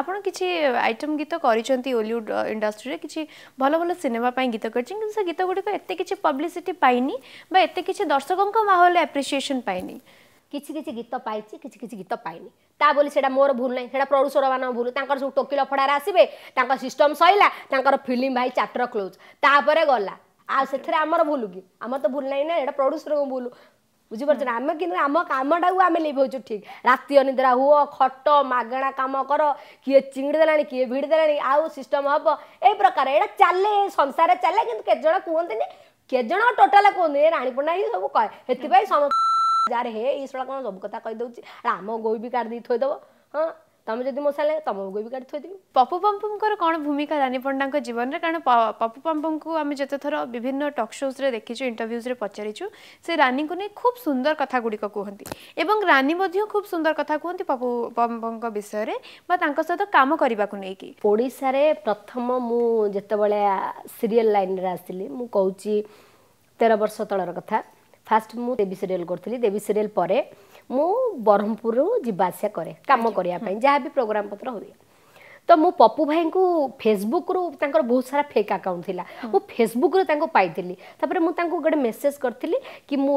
आपण किछि आइटम गीत करिसंती हॉलीवुड इंडस्ट्री रे किछि भलो भलो सिनेमा पई गीत करछिन किंतु से गीत गुडी को एते किछि पब्लिसिटी पाइनी बा एते किछि दर्शकन को माहौल एप्रिसिएशन पाइनी किछि किछि गीत पाइछि किछि किछि गीत पाइनी ता बोली सेडा मोर भूल नै सेडा प्रोड्यूसर वाला भूल तांकर सब टोकी लफडार आसीबे तांकर सिस्टम सइला तांकर फिल्म भाई चैप्टर क्लोज ता परे गला आ सेथरे हमर भूल की हमर तो भूल नै ना एडा प्रोड्यूसर को भूल बुझी बुझीपरछन आम कि आम कम आम लिभौचु ठीक राति अनिद्रा हु खट मगणा कम कर किए चिंगीदेला किए भिड़देला आउ सिस्टम हम ए प्रकार एटा चले संसार चले कि केजण कहते केजण टोटाल कहते रानी पंडा ही सब कहे समस्त हे ईश्वर कौन सब कथा कहीदे आम गोई भी काढ़ी थोदेव हाँ तुम जब मो सारे तुम गोई भी काढ़ी थोदेवी पप्पू पम्पम कौन भूमिका रानी पंडा जीवन में कारण पप्पू पम्पम को आम जिते थर विभिन्न टॉक शोज रे देखीचु इंटरव्यूज रे पचारिचु से रानी को नहीं खूब सुंदर कथा गुड़िक कहती रानी खूब सुंदर कथा कहती पप्पू पम्पम विषय में सहित कम करने को लेकिन ओडिशा रे प्रथम मुझे सीरियल लाइन में आसली मु कहूँ तेरह वर्ष तलर कथा फास्ट मु देवी सीरियल करी देवी सीरियल पर मु ब्रह्मपुर जीवास कै कम करने जहाँ भी प्रोग्राम पत्र हुए तो मो पप्पू भाई को फेसबुक रु तांकर बहुत सारा फेक अकाउंट थिला मो फेसबुक रु तांको पाइथिली तापर मु तांको गडे मेसेज करथिली कि मु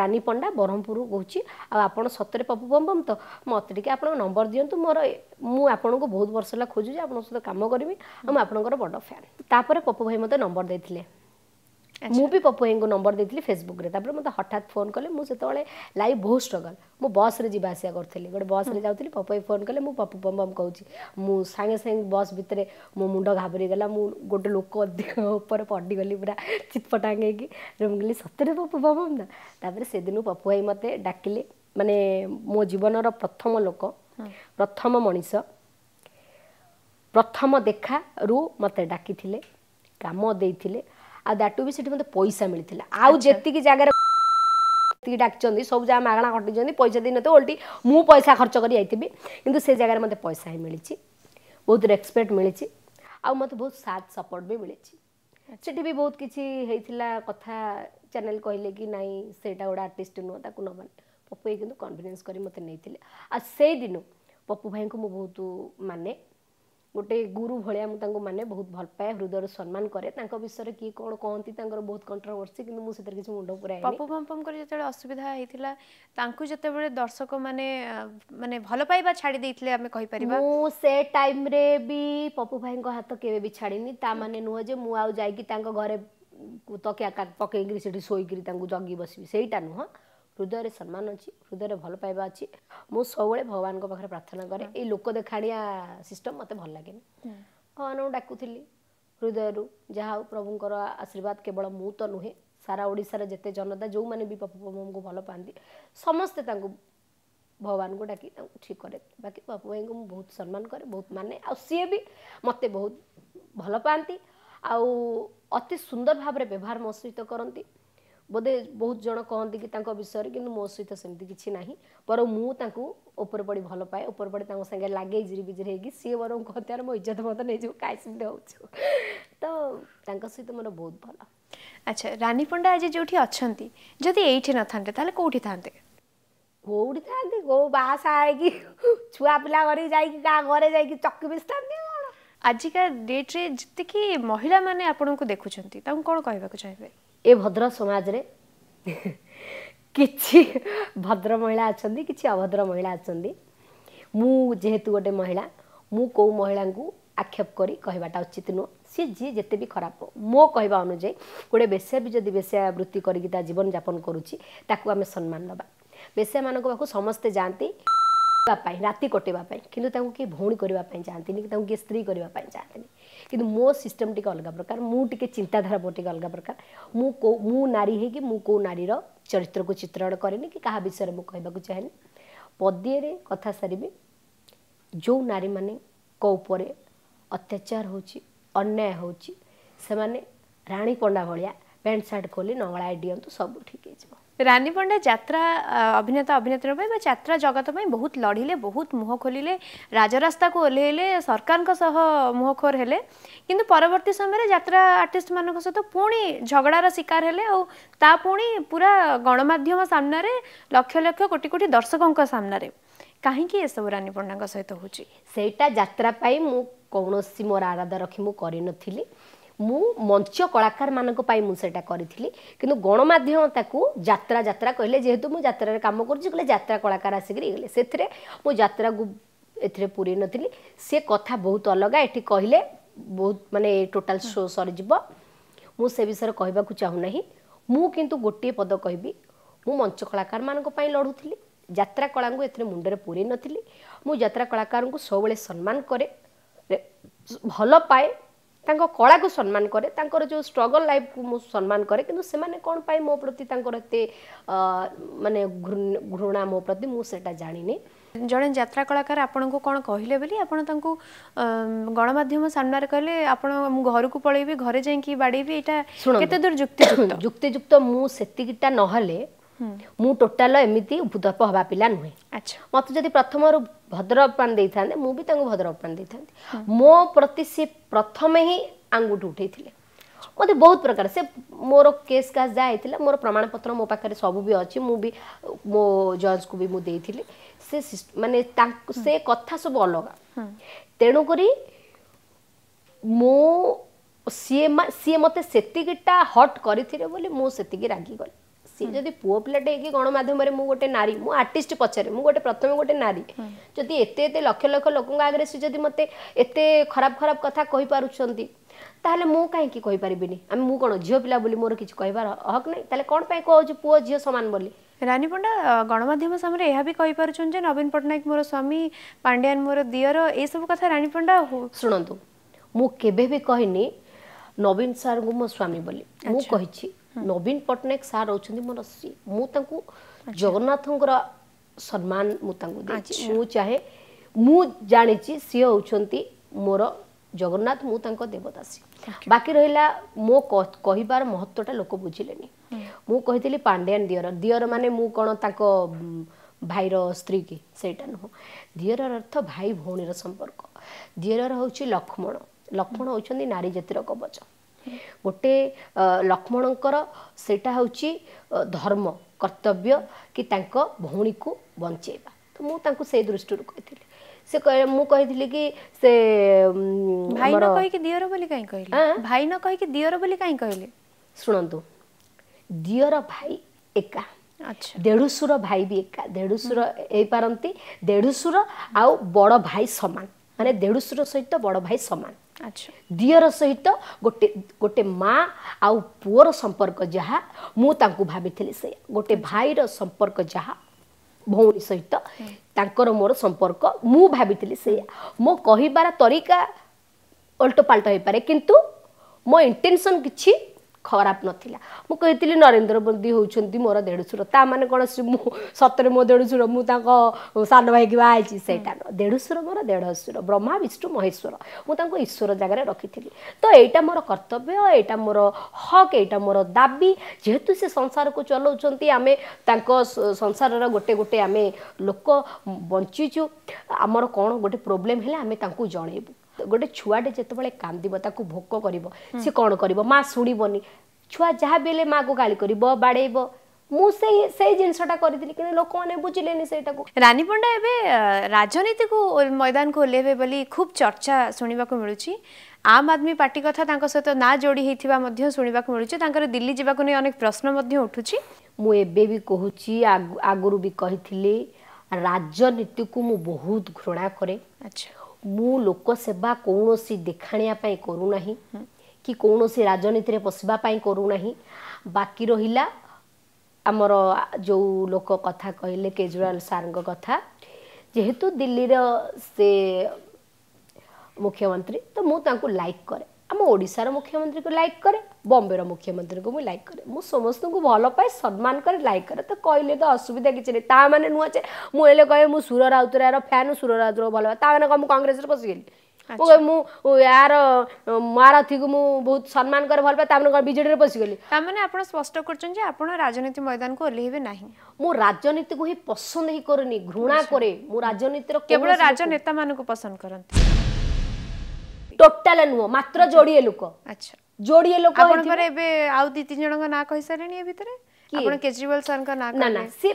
रानी पंडा ब्रह्मपुर कहूँ आपन सतरे पप्पू पम्पम तो मत टिके आपन नंबर दियंतु मोर मु आपन को बहुत वर्ष ला खोजुजी आपन सहित काम करबी हम आपनकर बड फैन तापर पप्पू भाई मते नंबर देथिले मु भी पप्पू भाई को नंबर देथिली फेसबुक रे तापर मते हठात फोन कले मु सेतबेले लाइव बहुत स्ट्रगल मु बस रे जीवासिया करथिली गोटे बस रे जाउथिली पप्पू भाई फोन कले मु पप्पू पम्पम कहूची मु सांगे सांगे बस भितरे मो मुंड घाबरी गला मु गोटे लोक ऊपर पड़ी गली पूरा चितपटांग हेकि गली सतरे पप्पू पम्पम ना तापर से दिन पप्पू भाई मते डाकिले माने मो जीवनर प्रथम लोक प्रथम मनीष प्रथम देखा रु मते डाकिथिले काम देथिले आ दाटू भी मतलब पैसा मिलता आउ जी जगार डाकि सब जहाँ मागणा कटी पैसा दिन तो ओल्टी मु पैसा खर्च कर जाइबी कि से जगार मतलब पैसा ही मिली बहुत रेस्पेक्ट मिली आ मत बहुत साथ सपोर्ट भी मिली सेठी भी बहुत किसी कथा चैनल कहले कि नाई से गोटे आर्टिस्ट नुह ताकू नबान पप्पू भाई कितना कन्फिडेन्स कर मत नहीं आ से दिन पप्पू भाई को बहुत माने गोटे गुरु भाया मुझे बहुत भल पाए हृदय सम्मान कैंक विषय किए कौन कहती बहुत कंट्रोवर्सी कि मुझे किसी मुंड पुराए पप्पू पम्पम जो असुविधा होता जो दर्शक मैंने मैंने भल पाइबा छाड़ी मो से टाइम रे भी पप्पू भाई हाथ केवे भी छाड़ीनी ताने नुह जे मुझे घर तकिया पकईकरी से शोक जगी बसबी सेटा नुह हृदय सम्मान अच्छी हृदय भल पाइबा अच्छी मुझे सब भगवान पाखे प्रार्थना कै ये लोक देखाणिया सिस्टम मत भल लगे भगवान को डाकुली हृदय रू जहा प्रभुंर आशीर्वाद केवल मु तो नुहे सारा ओडिशार जिते जनता जो मैंने भी पप्पू पम्पम को भल पाती समस्ते भगवान को डाकी ठीक कै बाकी पप्पू भाई को बहुत सम्मान कै बहुत माने आ सी भी मत बहुत भल पाती आउ अति सुंदर भाव व्यवहार मो सहित करती बोधे बहुत जन कहते कि विषय कि मो सहित सेमती किसी ना बर मुझे पड़ी भल पाए उपर पड़ी सागे लगे जिरी बिजिरी हो सी बर कहते मो इज्जत मत नहीं कहीं हो तो सहित मोर बहुत भल। अच्छा रानी पंडा आज जो अच्छा जदि ये न था कौटी था कौटी था गो बाकी छुआ पिला घर जा चकी बेचता आजिका डेट रे जितकी महिला मैंने आपण को देखुं कौन कह चाहिए ए भद्र समाज रे किछि भद्र महिला अच्छा किछि अभद्र महिला अच्छा मु जेहेतु गोटे महिला मु को महिला को आक्षेप करी कहवाटा उचित नुह सी जी जिते भी खराब मो कहवा अनुजाई गोटे बेश्या भी जदि बेश्या वृत्ति करी जीवन यापन करुच्ची ताकू आमे सम्मान दबा बेश्या मान पाक समस्ते जाती राति कटेवाई कि किए भौणी करने चाहती किए स्त्री करने चाहती कि मो सिस्टम टी अलग प्रकार मुझे चिंताधारा मोर टे अलग प्रकार मु नारी है कि मु को नारीर चरित्र को चित्रण कैनि कि क्या विषय में कहवाक चाहे पदिए कथा सारे जो नारी मान ऊपर अत्याचार होन्याय होने रानी पंडा भाया पैंट सार्ट खोली नंगड़ाए दिंतु सब ठीक है। रानी पंडा यात्रा अभिनेता अभिनेत्री यात्रा जगत में बहुत लड़िले बहुत मुह खोलिले राजरास्ता को ओल्हेले सरकार को सह मुहखोर हेले किंतु परवर्ती समय यात्रा आर्टिस्ट मान सहित पुणी झगड़ार शिकार हेले और ता पुणी पूरा गणमाध्यम सामने लक्ष लक्ष कोटी कोटी दर्शकों सामने कहीं ये सब रानी पंडा सहित होटा यात्रा मु कौन मोर आराधा रखी मु कर मु मंच कलाकार मानक पाई मु सेटा करिथिली किंतु गणमाध्यम ताकू यात्रा यात्रा कहले जेहेतु मु यात्रा रे काम करछि कहले यात्रा कलाकार आसीकरी गेले सेथरे मु यात्रा गु एथरे पूरी नथिली से कथा बहुत अलग एठी कहले बहुत माने टोटल शो सरी जिवो मु से विषय रे कहबा को चाहू नाही मु किंतु गोटे पद कहबी मु मंच कलाकार मानक पाई लढुथिली यात्रा कलांगु एथरे मुंडे रे पूरी नथिली मु यात्रा कलाकार को सबले सम्मान करे भलो पाए तांको कला को सम्मान करे तांकर जो स्ट्रगल लाइफ को मु सम्मान करे किंतु से माने कोन पाई मो प्रति तांकर ते माने घृणा मो प्रति मु सेटा जानि नै जण यात्रा कलाकार आपण को कोन कहिले बेली आपण तांको गणमाध्यम सामना रे कहले आपण मु घर को पळेबी घरे जाई की बाडीबी एटा केते दूर जुक्ति जुक्त जुक्ति जुक्त मु सेति किटा न हले मु टोटल एमिति उपदप हवा पिला नुहे। अच्छा मत जदि प्रथम रो भद्र अपमान दे थाने मु भी तांको भद्र अपमान दे थाने मो प्रति से प्रथम ही अंगूठी उठे थिले मते बहुत प्रकार से मोर केस का जायतिला मोर प्रमाण पत्र मो पाखरे सब भी अछि मु भी मो जज को भी मु दे थिले से माने तांको से कथा सब अलगा तेनु करी मो सी सी मते सेतिकिटा हट करिथिले बोली मु सेतिकि रागी गले सी जदि पुओ पिलाटे कि गणमाध्यम गोटे नारी मु आर्टिस्ट पचारे मु गोटे प्रथम गोटे नारी जदि एते एते लक्ष लक्ष लोक आगे से जदि मते एते खराब खराब कथा कहि पारुछंती ताले मु काहे कि कहि परिबिनी हम मु कोन झियो पिला बोली मोर किछ कहबार हक नै ताले कोन पय कहौ जे पुओ झियो समान बोली। रानी पंडा गणमाध्यम सामने यह भी कहि पारुछन जे नवीन पटनायक मोर स्वामी पांड्यान मोर दियर ए सब कथा रानी पंडा सुनंतु मु केबे भी कहिनी नवीन सर को मो स्वामी बोली मु कहिछि नवीन पटनायक सार होती मोर सी मुझे जगन्नाथ सम्मान मुझे मु चाहे मु जानी सी होती मोर जगन्नाथ मुझे देवता सी बाकी रहा मो कहार महत्वटा लोक बुझिले मुझे पांड्यान दियर दियर माने मु कौन भाईर स्त्री की सहीटा नुह दियर अर्थ भाई भौणीर संपर्क दियर हूँ लक्ष्मण लक्ष्मण होती नारी जातिर कवच गोटे लक्ष्मणकर सेटा होची धर्म कर्तव्य कि भौणी को बंचेबा तो मुझे दृष्टि कहती से मुझे कि से भाई न कह दियर बोली कहीं कहले भाई न कह दियर बोली कहीं कहले सुनंतु दियर भाई एका अच्छा देढ़शुर भाई भी एका देढ़शुर ए पारंती देढ़शुर आ बड़ भाई समान माने देढ़शुर सहित बड़ भाई समान अच्छा दियर सहित गोटे गोटे माँ आउ पुओर संपर्क जहा मु तांकु भाबिथिली से गोटे भाईर संपर्क जहा भौणी सहित तांकर मोर संपर्क मु भाबिथिली से मो कहिबार तरीका उल्टो पाल्ट होई पारे किंतु मो इंटेंशन किछि खराब नथिला मु कहितली नरेंद्र मोदी होउछंती मोर देढ़शुर ता माने कोन सतरे मो देढ़शुर मु तांको सान भाई कि बाईची सेटा देढ़शुर मोर देढ़शुर ब्रह्मा विष्णु महेश्वर मु तांको ईश्वर जगह रखिथिली तो एटा मोर कर्तव्य एटा मोर हक एटा मोर दाबी जेहेतु से संसार को चलाउछंती आमे तांको संसार रा गोटे गोटे आमे लोक बंचीचू हमर कोन गोटे प्रॉब्लम हेला आमे तांको जणेबू गोटे छुआटे जिते कांदीब ताकू भोक कर सी कौन कर माँ शुणबनी छुआ जहाँ भी हेल्ले माँ को गाली कर बाड़ेब मुझे जिनसटा करी कि लोक मैंने बुझिले से रानी पंडा एवं राजनीति को मैदान को ओल्हे बोली खूब चर्चा शुणा मिलूँ आम आदमी पार्टी कथा सहित ना जोड़ी होता शुणा मिलूँ दिल्ली जावाक नहीं अनेक प्रश्न उठूँ मुझे कहूँ आगुरी भी कही राजनीति को मुझे बहुत घृणा करे अच्छा मु लोक सेवा कौन सी देखाणिया करूना कि कौन सी राजनीति पशापाई करूना बाकी रहा आमर जो लोक कथा कहले केजरीवाल सार कथा जेहेतु दिल्ली से मुख्यमंत्री तो मुझे लाइक कै आम ओडिशार मुख्यमंत्री को लाइक करे बॉम्बे मुख्यमंत्री को मुझे लाइक करे मुझे समस्त को भल पाए सम्मान करे लाइक करे तो कहले तो असुविधा किसी नहीं ताने नुह चे मुझे कहे मुझे सुर राउतरायर फैन सुर राउतराय भल ताने कह कंग्रेस पशिगली अच्छा। मु यार माराथी को मु बहुत सम्मान करे भल पाए ताने कह बीजेडी पशिगली ताने आप स्पष्ट कर राजनीति मैदान को ओल्हे ना मु राजनीति को ही पसंद ही करनी घृणा करे मु राजनीतिर केवल राजनेता मान पसंद करती टोटल नुह मात्र जोड़िए लोक अच्छा जोड़िए लोक आपण पर एबे आउ दी तीन जणक ना कहि सारनी ए भितरे आपण केजरीवाल सर का ना ना ना सी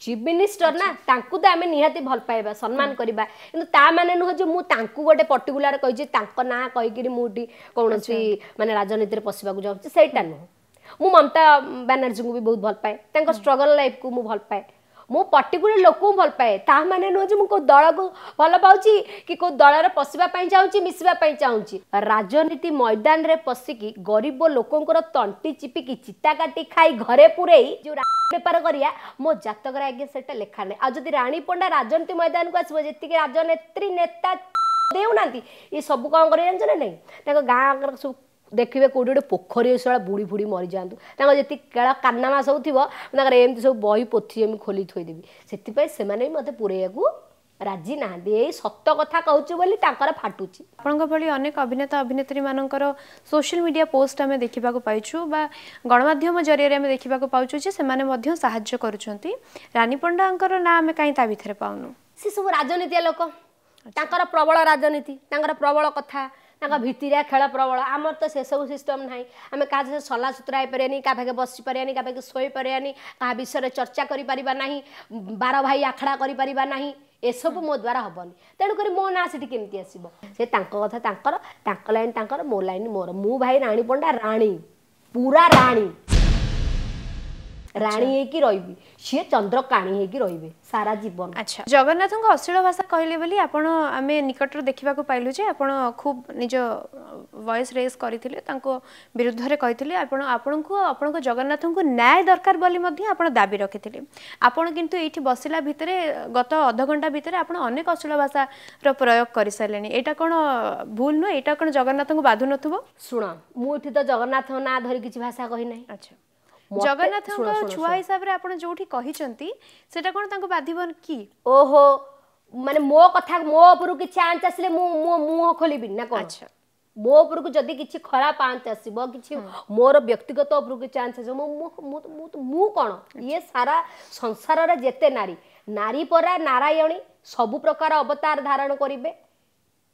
चीफ मिनिस्टर ना तांकु त आमे निहाती भल पाएबा सम्मान करबा किंतु ता माने नुह जे मु तांकु गोटे पर्टिकुलर कहि जे तांको ना कहि कि मुटी कोनोसी माने राजनीति रे पसिबा को जाउ सेटा नुह मु ममता बनर्जी को भी बहुत भल पाए तांको स्ट्रगल लाइफ को मु भल पाए मो पर्टिकुलर लोक भल पाए ता माने नो जे मु को दल को भल पाउची कि को दल रे पसिबा पई चाउची मिसिबा पई चाउची राजनीति मैदान रे पसिकी गरीब लोकन को तंटी चिपी की चिता काटी खाई घरे पुरेई जो बेपार करिया मो जातक आगे सेटा लेखा नै आ जदी रानी पंडा राजनीति मैदान को आसबो जेति के राजनेत्री नेता देउनांती ई सब काम करै जान नै ताको गां सब देखिए कौटी गोटे पोखरी सब बुड़ी फुड़ी मरी जातु जी कानामा सब थी एमती सब बही पोथी खोली थोदेवी से मत पूरे राजी ना ये सत कथा कहूँ फाटुची आपड़ी अनेक अभिनेता अभिनेत्री मानक सोशल मीडिया पोस्ट आम देखा पाइछू बा गणमाध्यम जरिए देखा पाचु से साहाय्य करुँच रानी पंडा ना आम कहीं भितर पाऊनु सी सब राजनीतिया लोक प्रबल राजनीति प्रबल कथा भितिरिया खेल प्रबल आमर तो से सब सिस्टम ना आम क्या से सलासुतरा हो पारे क्या भागे बस पारे क्या भागे शो पारे क्या विषय चर्चा करना बार भाई आखड़ा करना एसबू मो द्वारा हेनी तेणुक मो ना से केमती आसो से कथा लाइन तर मो लाइन मोर मु भाई रानी पंडा राणी पूरा राणी राणी होगी रही सी चंद्रकाणी होगी रही सारा जीवन अच्छा जगन्नाथ को अश्लील भाषा कहले बोली आपण आमे निकट देखा पाइलु जे आपण खूब निज वॉइस रेज करथिले तांको विरुद्ध रे कहिथिले आपण आपण को आपण को जगन्नाथ को न्याय दरकार बोली मध्ये आपण दाबी रखिथिले आपण किंतु एठी बसिला भितरे गत अध घंटा भितरे आपण अनेक अश्लील भाषा रो प्रयोग करि सालेनी एटा कोन भूल न एटा कोन जगन्नाथ को बाधु नथबो सुणा मु एठी तो जगन्नाथ ना धरि किछि भाषा कहि नै अच्छा जगन्नाथ छुआ हिसाब से जोठी कही सेटा कौन तांको बाधिबन की ओहो माने मो कथा मो उपरु कि चांस आसले मु मुह खोलिबि ना कोन अच्छा मो उपरु को जदी किछि खरा पांच आसीबो किछि मोर व्यक्तिगत उपरु कि चांस आसो मु मु मु कोन ये सारा संसार रे जेते नारी नारी परा नारायणी सब प्रकार अवतार धारण करिवे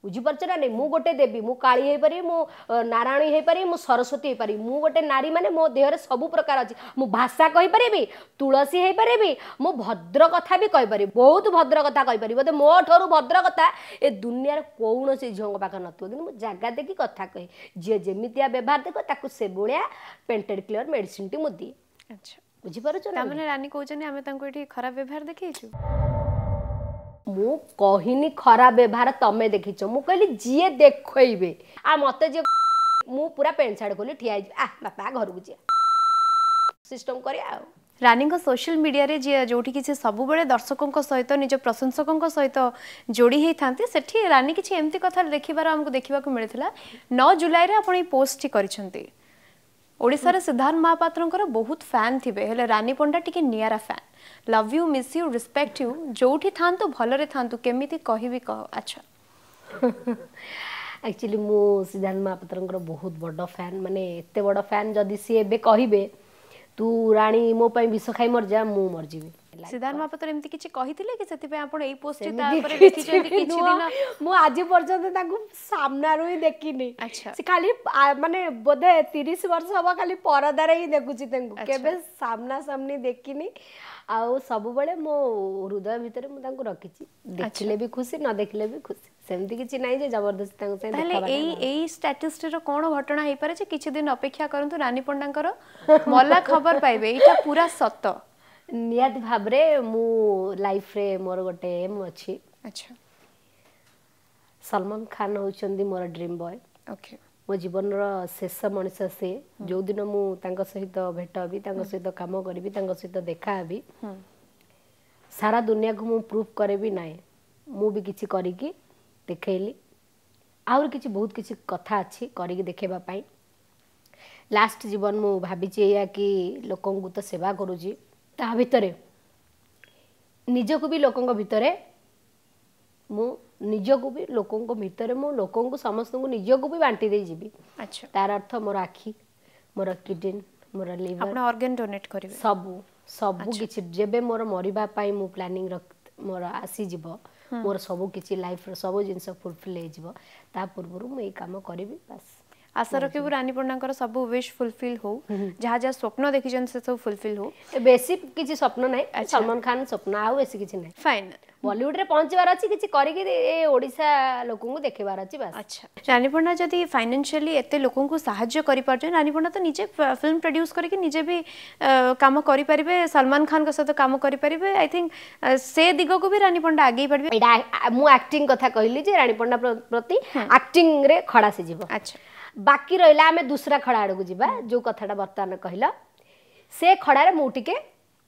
बुझीपारछ ना नहीं मु गोटे देवी मु काली होई पारी मु नारायणी होई पारी मु सरस्वती होई पारी मु गोटे नारी माने मो देह रे सब प्रकार अछि मु भाषा कहि परबी तुलसी होई परबी मु भद्र कथा भी कहि पारी बहुत भद्र कथा कहि पारी बोते मो ठोरू भद्र कथा ए दुनिया रे कोनोसी झोंग पाका नथु दिन मु जागा देखि कथा कहि जे जेमितिया व्यवहार देखो ताकु से बोलिया पेंटेड क्लियर मेडिसिन टी मु दी। अच्छा बुझी परछ ना माने रानी कहजने हमें तांको एठी खराब व्यवहार देखै छु मु कहिनी खराब व्यवहार तमें देखी मु कहली जी देखबे आ मत जी मु पूरा पेंट साड़ी खोली ठिया आ बापा घर को जी सिस्टम करिया रानी को सोशल मीडिया रे जी जोठी किसी सब बेले दर्शकों को सहित निज प्रशंसकों को सहित जोड़ी होई थांती सेठी रानी किसी एमती कथा देखिबार हमको देखिबा को मिलथिला नौ जुलाई रे आपण पोस्ट करिसंती ओडिसा रे सिद्धार्थ महापात्रंकर बहुत फैन थिबे हेले रानी पंडा टिके नियारा fan love you miss you respect you जोठी थान तो भलरे थान तो केमिति कहिबी कह। अच्छा एक्चुअली मु सिद्धार्थ महापात्रंकर बहुत बड़ फैन माने एते बड़ फैन जदी सी एबे कहिबे तू रानी मो पई विष खाई मर जा मु मर जीवी सिद्धार्थ महापात्र एमति किछि कहिथिले कि सेति पे आपण एई पोस्ट ता ऊपर देखि जति किछि दिन मु आज पर्यंत ताकु सामना रोई देखिनी। अच्छा से खाली माने बोधे तीस वर्ष होबा खाली परदा रे ही देखुछि तंगु केबे सामना सामने देखिनी आ सब बेले मो हृदय भितर मु ताकु रखिछि देखिले भी खुशी न देखिले भी खुशी सेमति किछि नै जे जबरदस्ती ताकु से देखबा ताले एई एई स्टेटस रो कोन घटना हे पारे जे किछि दिन अपेक्षा करंतु रानी पंडांकर मला खबर पाइबे एटा पूरा सत्य नियत भाबरे मु लाइफ रे मोर गोटे एम अछि। अच्छा सलमान खान होचंदी मोर ड्रीम बॉय ओके मो जीवन रो शेष मनुष्य से जो दिन मु तांको सहित भेट भी तांको सहित काम करबी तांको सहित देखा भी सारा दुनिया को मु प्रूफ करे भी नाय मु भी किछि करी की देखैली आउर किछि बहुत किछि कथा अछि करी की देखेबा पई लास्ट जीवन मु भाबी छिया कि लोकंगु त सेवा करू जी ता भितरे निजको भी लोकंगो भितरे मु निजको भी लोकंगो भितरे मु लोकंगो समस्तंगो निजको भी बांटी दे जीबी। अच्छा तार अर्थ मोर आखी मोर किडनी मोर लिवर अपना ऑर्गन डोनेट करबे सब सब किछि जेबे मोर मरिबा पाई मु प्लानिंग मोर आसी जीवो मोर सब किछि लाइफ रो सब जिंस फुलफिल हे जीवो ता पूर्वरु मु ए काम करबी बस आशा रखिबु रानी पंडांकर सब विश फुलफिल हो जहा जा स्वप्न देखि जन से सब फुलफिल हो बेसी किछि स्वप्न नै सलमान खान स्वप्न आउ एसी किछि नै फाइन बॉलीवुड रे पहुंचबार अछि किछि करि के ए ओडिसा लोकन को देखेबार अछि बस। अच्छा रानी पंडा जदी फाइनेंशियली एते लोकन को सहायता करि पार जन रानी पंडा तो निजे फिल्म प्रोड्यूस करि के निजे भी काम करि परिबे सलमान खान के साथ काम करि परिबे आई थिंक से दिगो को भी रानी पंडा आगे पड़बे एडा मु एक्टिंग कथा कहली जे रानी पंडा प्रति एक्टिंग रे खड़ा से जीव। अच्छा बाकी रहा आम दूसरा खड़ा आड़ को जी जो कथाटा बर्तमान कहल से खड़े मुझे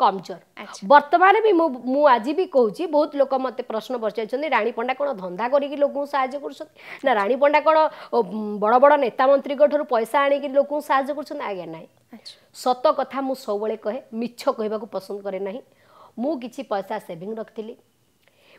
कमजोर बर्तमान भी मु आज भी कहूँ बहुत लोक मत प्रश्न पचार रानी पंडा कौन धंदा करी लोक साज कर रानी पंडा कौन बड़ बड़ नेता मंत्री ठूँ पैसा आणिक लोक साज कर आज्ञा ना सत कथा मु सब कहे मिछ कह पसंद कै ना मु किसी पैसा सेविंग रखी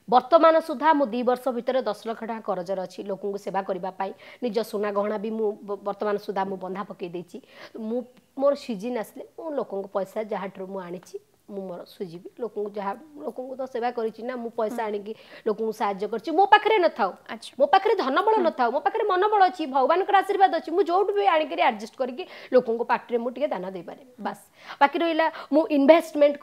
वर्तमान सुधा मु दु वर्ष भितर दस लाख टका कर्जर अच्छी लोक सेवा करने निज सोना गहना भी मु वर्तमान सुधा मु बंधा पकई मु मोर सीजन आसले मु लोक पैसा जहाँ ठूँ मुझे मोर सुझी लोक जहाँ लोक तो सेवा करा मु पैसा आणिक लोक साहय कर मो पाखे न था मो पाखे धन बल न था मो पाखे मनोबल अच्छी भगवान आशीर्वाद अच्छी मुझे जोटू भी आणिक आडजस्ट करके लोक पार्टी में मुझे दाना दे पारे बास बाकी रहा मु इनभेस्टमेंट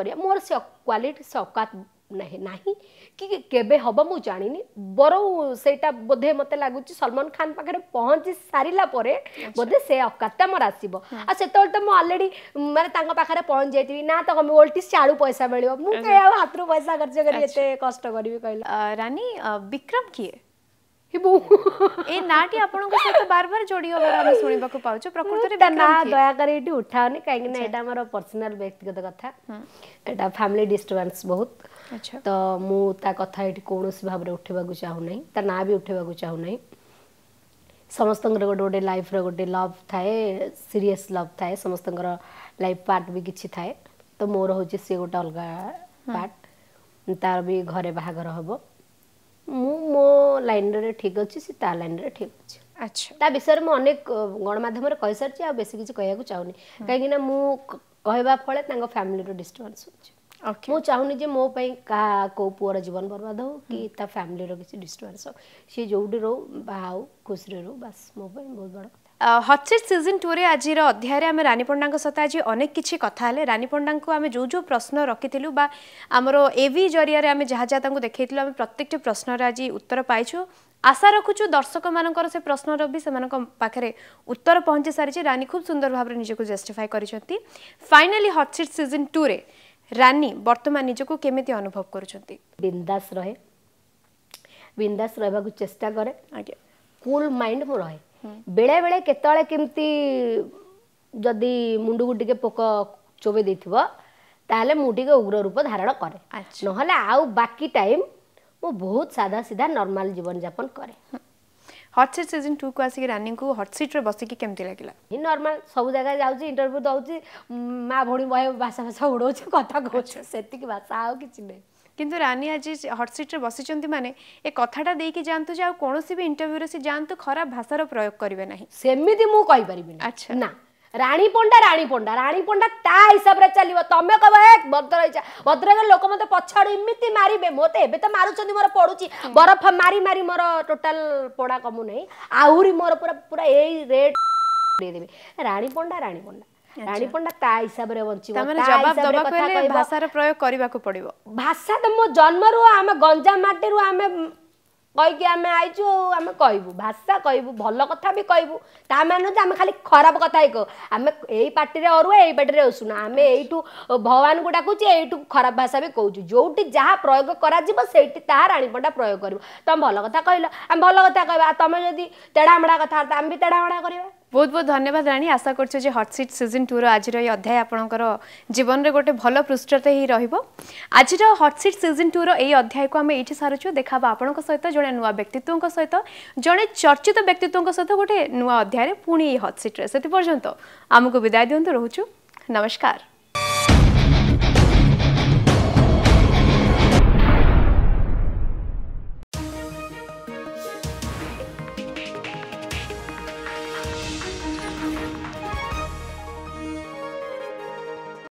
कर मोर से क्वालिटी से औकात नहीं नहीं कि केबे हबा मु जानिनी बरो सेटा बोधे मते लागुची सलमान खान पाखरे पहुंची सारिला परे बोधे से औकातता मोर आसीबो आ सेतोल त मु ऑलरेडी माने तांग पाखरे पहुंच जाईती ना त हम ओल्टी चाडू पैसा मिलियो मु के हातरो पैसा खर्च करी एते कष्ट करबी कहला रानी विक्रम किए हिबो ए नाटी आपण को सहित बार-बार जोडियो बार हम सुनिबा को पाउचो प्रकृति रे ना दया करे एटी उठाओनी काहे कि एटा मोर पर्सनल व्यक्तिगत कथा एटा फैमिली डिस्टर्बेंस बहुत। अच्छा तो मु ता कथा एठी कोनोसी भाबरे उठेबा को चाहू नै ता ना भी उठेबा को चाहू नै समस्तंगर गोटे लाइफ रे गोटे लव थाए सीरियस लव थाए समस्तंगर लाइफ पार्ट भी किछि थाए तो मोर होछि से गोटा अलगा पार्ट तार भी घरे बाहागर हबो मु मो लाइन रे ठीक अछि से ता लाइन रे ठीक अछि। अच्छा ता बिषय में अनेक गणमाध्यम रे कहि सरछि आ बेसी किछि कहया को चाहू नै काहे कि ना मु कहबा फळे तांगो फैमिली रो डिस्टर्बेंस होछि मु चाहूनी जे मो पई का को पुअर जीवन बर्बाद हो कि ता फैमिली रो किसी डिस्टर्बेंस हो से जोडी रो बाऊ खुश रे रो बस मो पई बहुत बड़ा हॉट सीट सीजन टू रे आज अध्याय आम रानी पंडा सहित आज अनेक किसी कथा रानी पंडा को आम जो जो प्रश्न रखी आमर एवी जरिया आम जहाँ जहाँ देखल आम प्रत्येक प्रश्न आज उत्तर पाइछू आशा रखुचु दर्शक मानकर से प्रश्न भी से उत्तर पहुँचे सारी रानी खूब सुंदर भाव में निजक जस्टिफाई करछंती। Finally hot seat season two रे रानी बर्तमान निजक केमिति अनुभव करछंती? बिंदास रहे बिंदास रहबा को चेष्टा करे आगे कूल माइंड मो रहे बेले बेले केतळे केमती जदि मुंडू गुटिके पोक चोबे देथिबो ताले मुटिके उग्र रूप धारण करे नहले आउ बाकी टाइम वो बहुत सादा सीधा नॉर्मल जीवन यापन करे। हॉट सीट सीजन टू को आसी रानी को हॉट सीट रे बसी के केमती लागिला? इ नॉर्मल सब जगह जाउची इंटरव्यू दउची मां भणी बय भाषा भाषा उडोची कथा कहछ सेति की भाषा आउ किछि नै किंतु रानी आज हॉट सीट रे बसी चंती माने ए कथाटा देई कि जानतु जा कोनो से भी इंटरव्यू रे से जानतु खराब भाषा रो प्रयोग करबे नाही सेमिति मु कहि परिबिन। अच्छा ना रानी पंडा रानी पंडा रानी पंडा ता हिसाब रे चलिबो तमे कहबो ए भद्र भद्र के लोक मते पछाड़ इमिति मारिबे मोते एबे त मारुचंदी मोर पडुची बरफ मारी मारी मोर टोटल पोडा कमु नाही आहुरी मोर पूरा पूरा ए रेट दे देबे रानी पंडा रानी पंडा रानी पंडा ता हिसाब रे बंचिबो तमने जवाब दबा कोले भाषा रे प्रयोग करिबा को पड़िबो भाषा त मो जन्म रो आमे गंजा माटी रो आमे कहि के आमे आइचो आमे कहिबु भाषा कहिबु भलो कथा भी कहिबु ता माने त आमे खाली खराब कथा ही को आमे एई पार्टी रे अरुवा एई पार्टी रे ओसुना आमे एइटू भगवान को डाकुची एइटू खराब भाषा भी कहूची जोटी जहा प्रयोग करा जिवो सेइटी ता रानी पंडा प्रयोग करिवो तम भलो कथा कहलो आम भलो कथा कहबा तमे जदी टेढ़ामड़ा कथा त आम भी टेढ़ामड़ा करिवा। बहुत बहुत धन्यवाद रानी आशा करछु जे हॉट सीट सीजन टू रो आज रो अध्याय आपनकर जीवन रे गोटे भलो पृष्ठते ही रहिबो। आज रो हॉट सीट सीजन टू रो एई अध्याय को आमे एठी सारुछु देखाबा आपनक सहित जने नुवा व्यक्तित्वों को सहित जने चर्चित व्यक्तित्वों को सहित गोटे नुवा अध्याय रे पुणी हॉट सीट रे सेति पर्यंत आमको विदाय दियंतु रहुछु नमस्कार।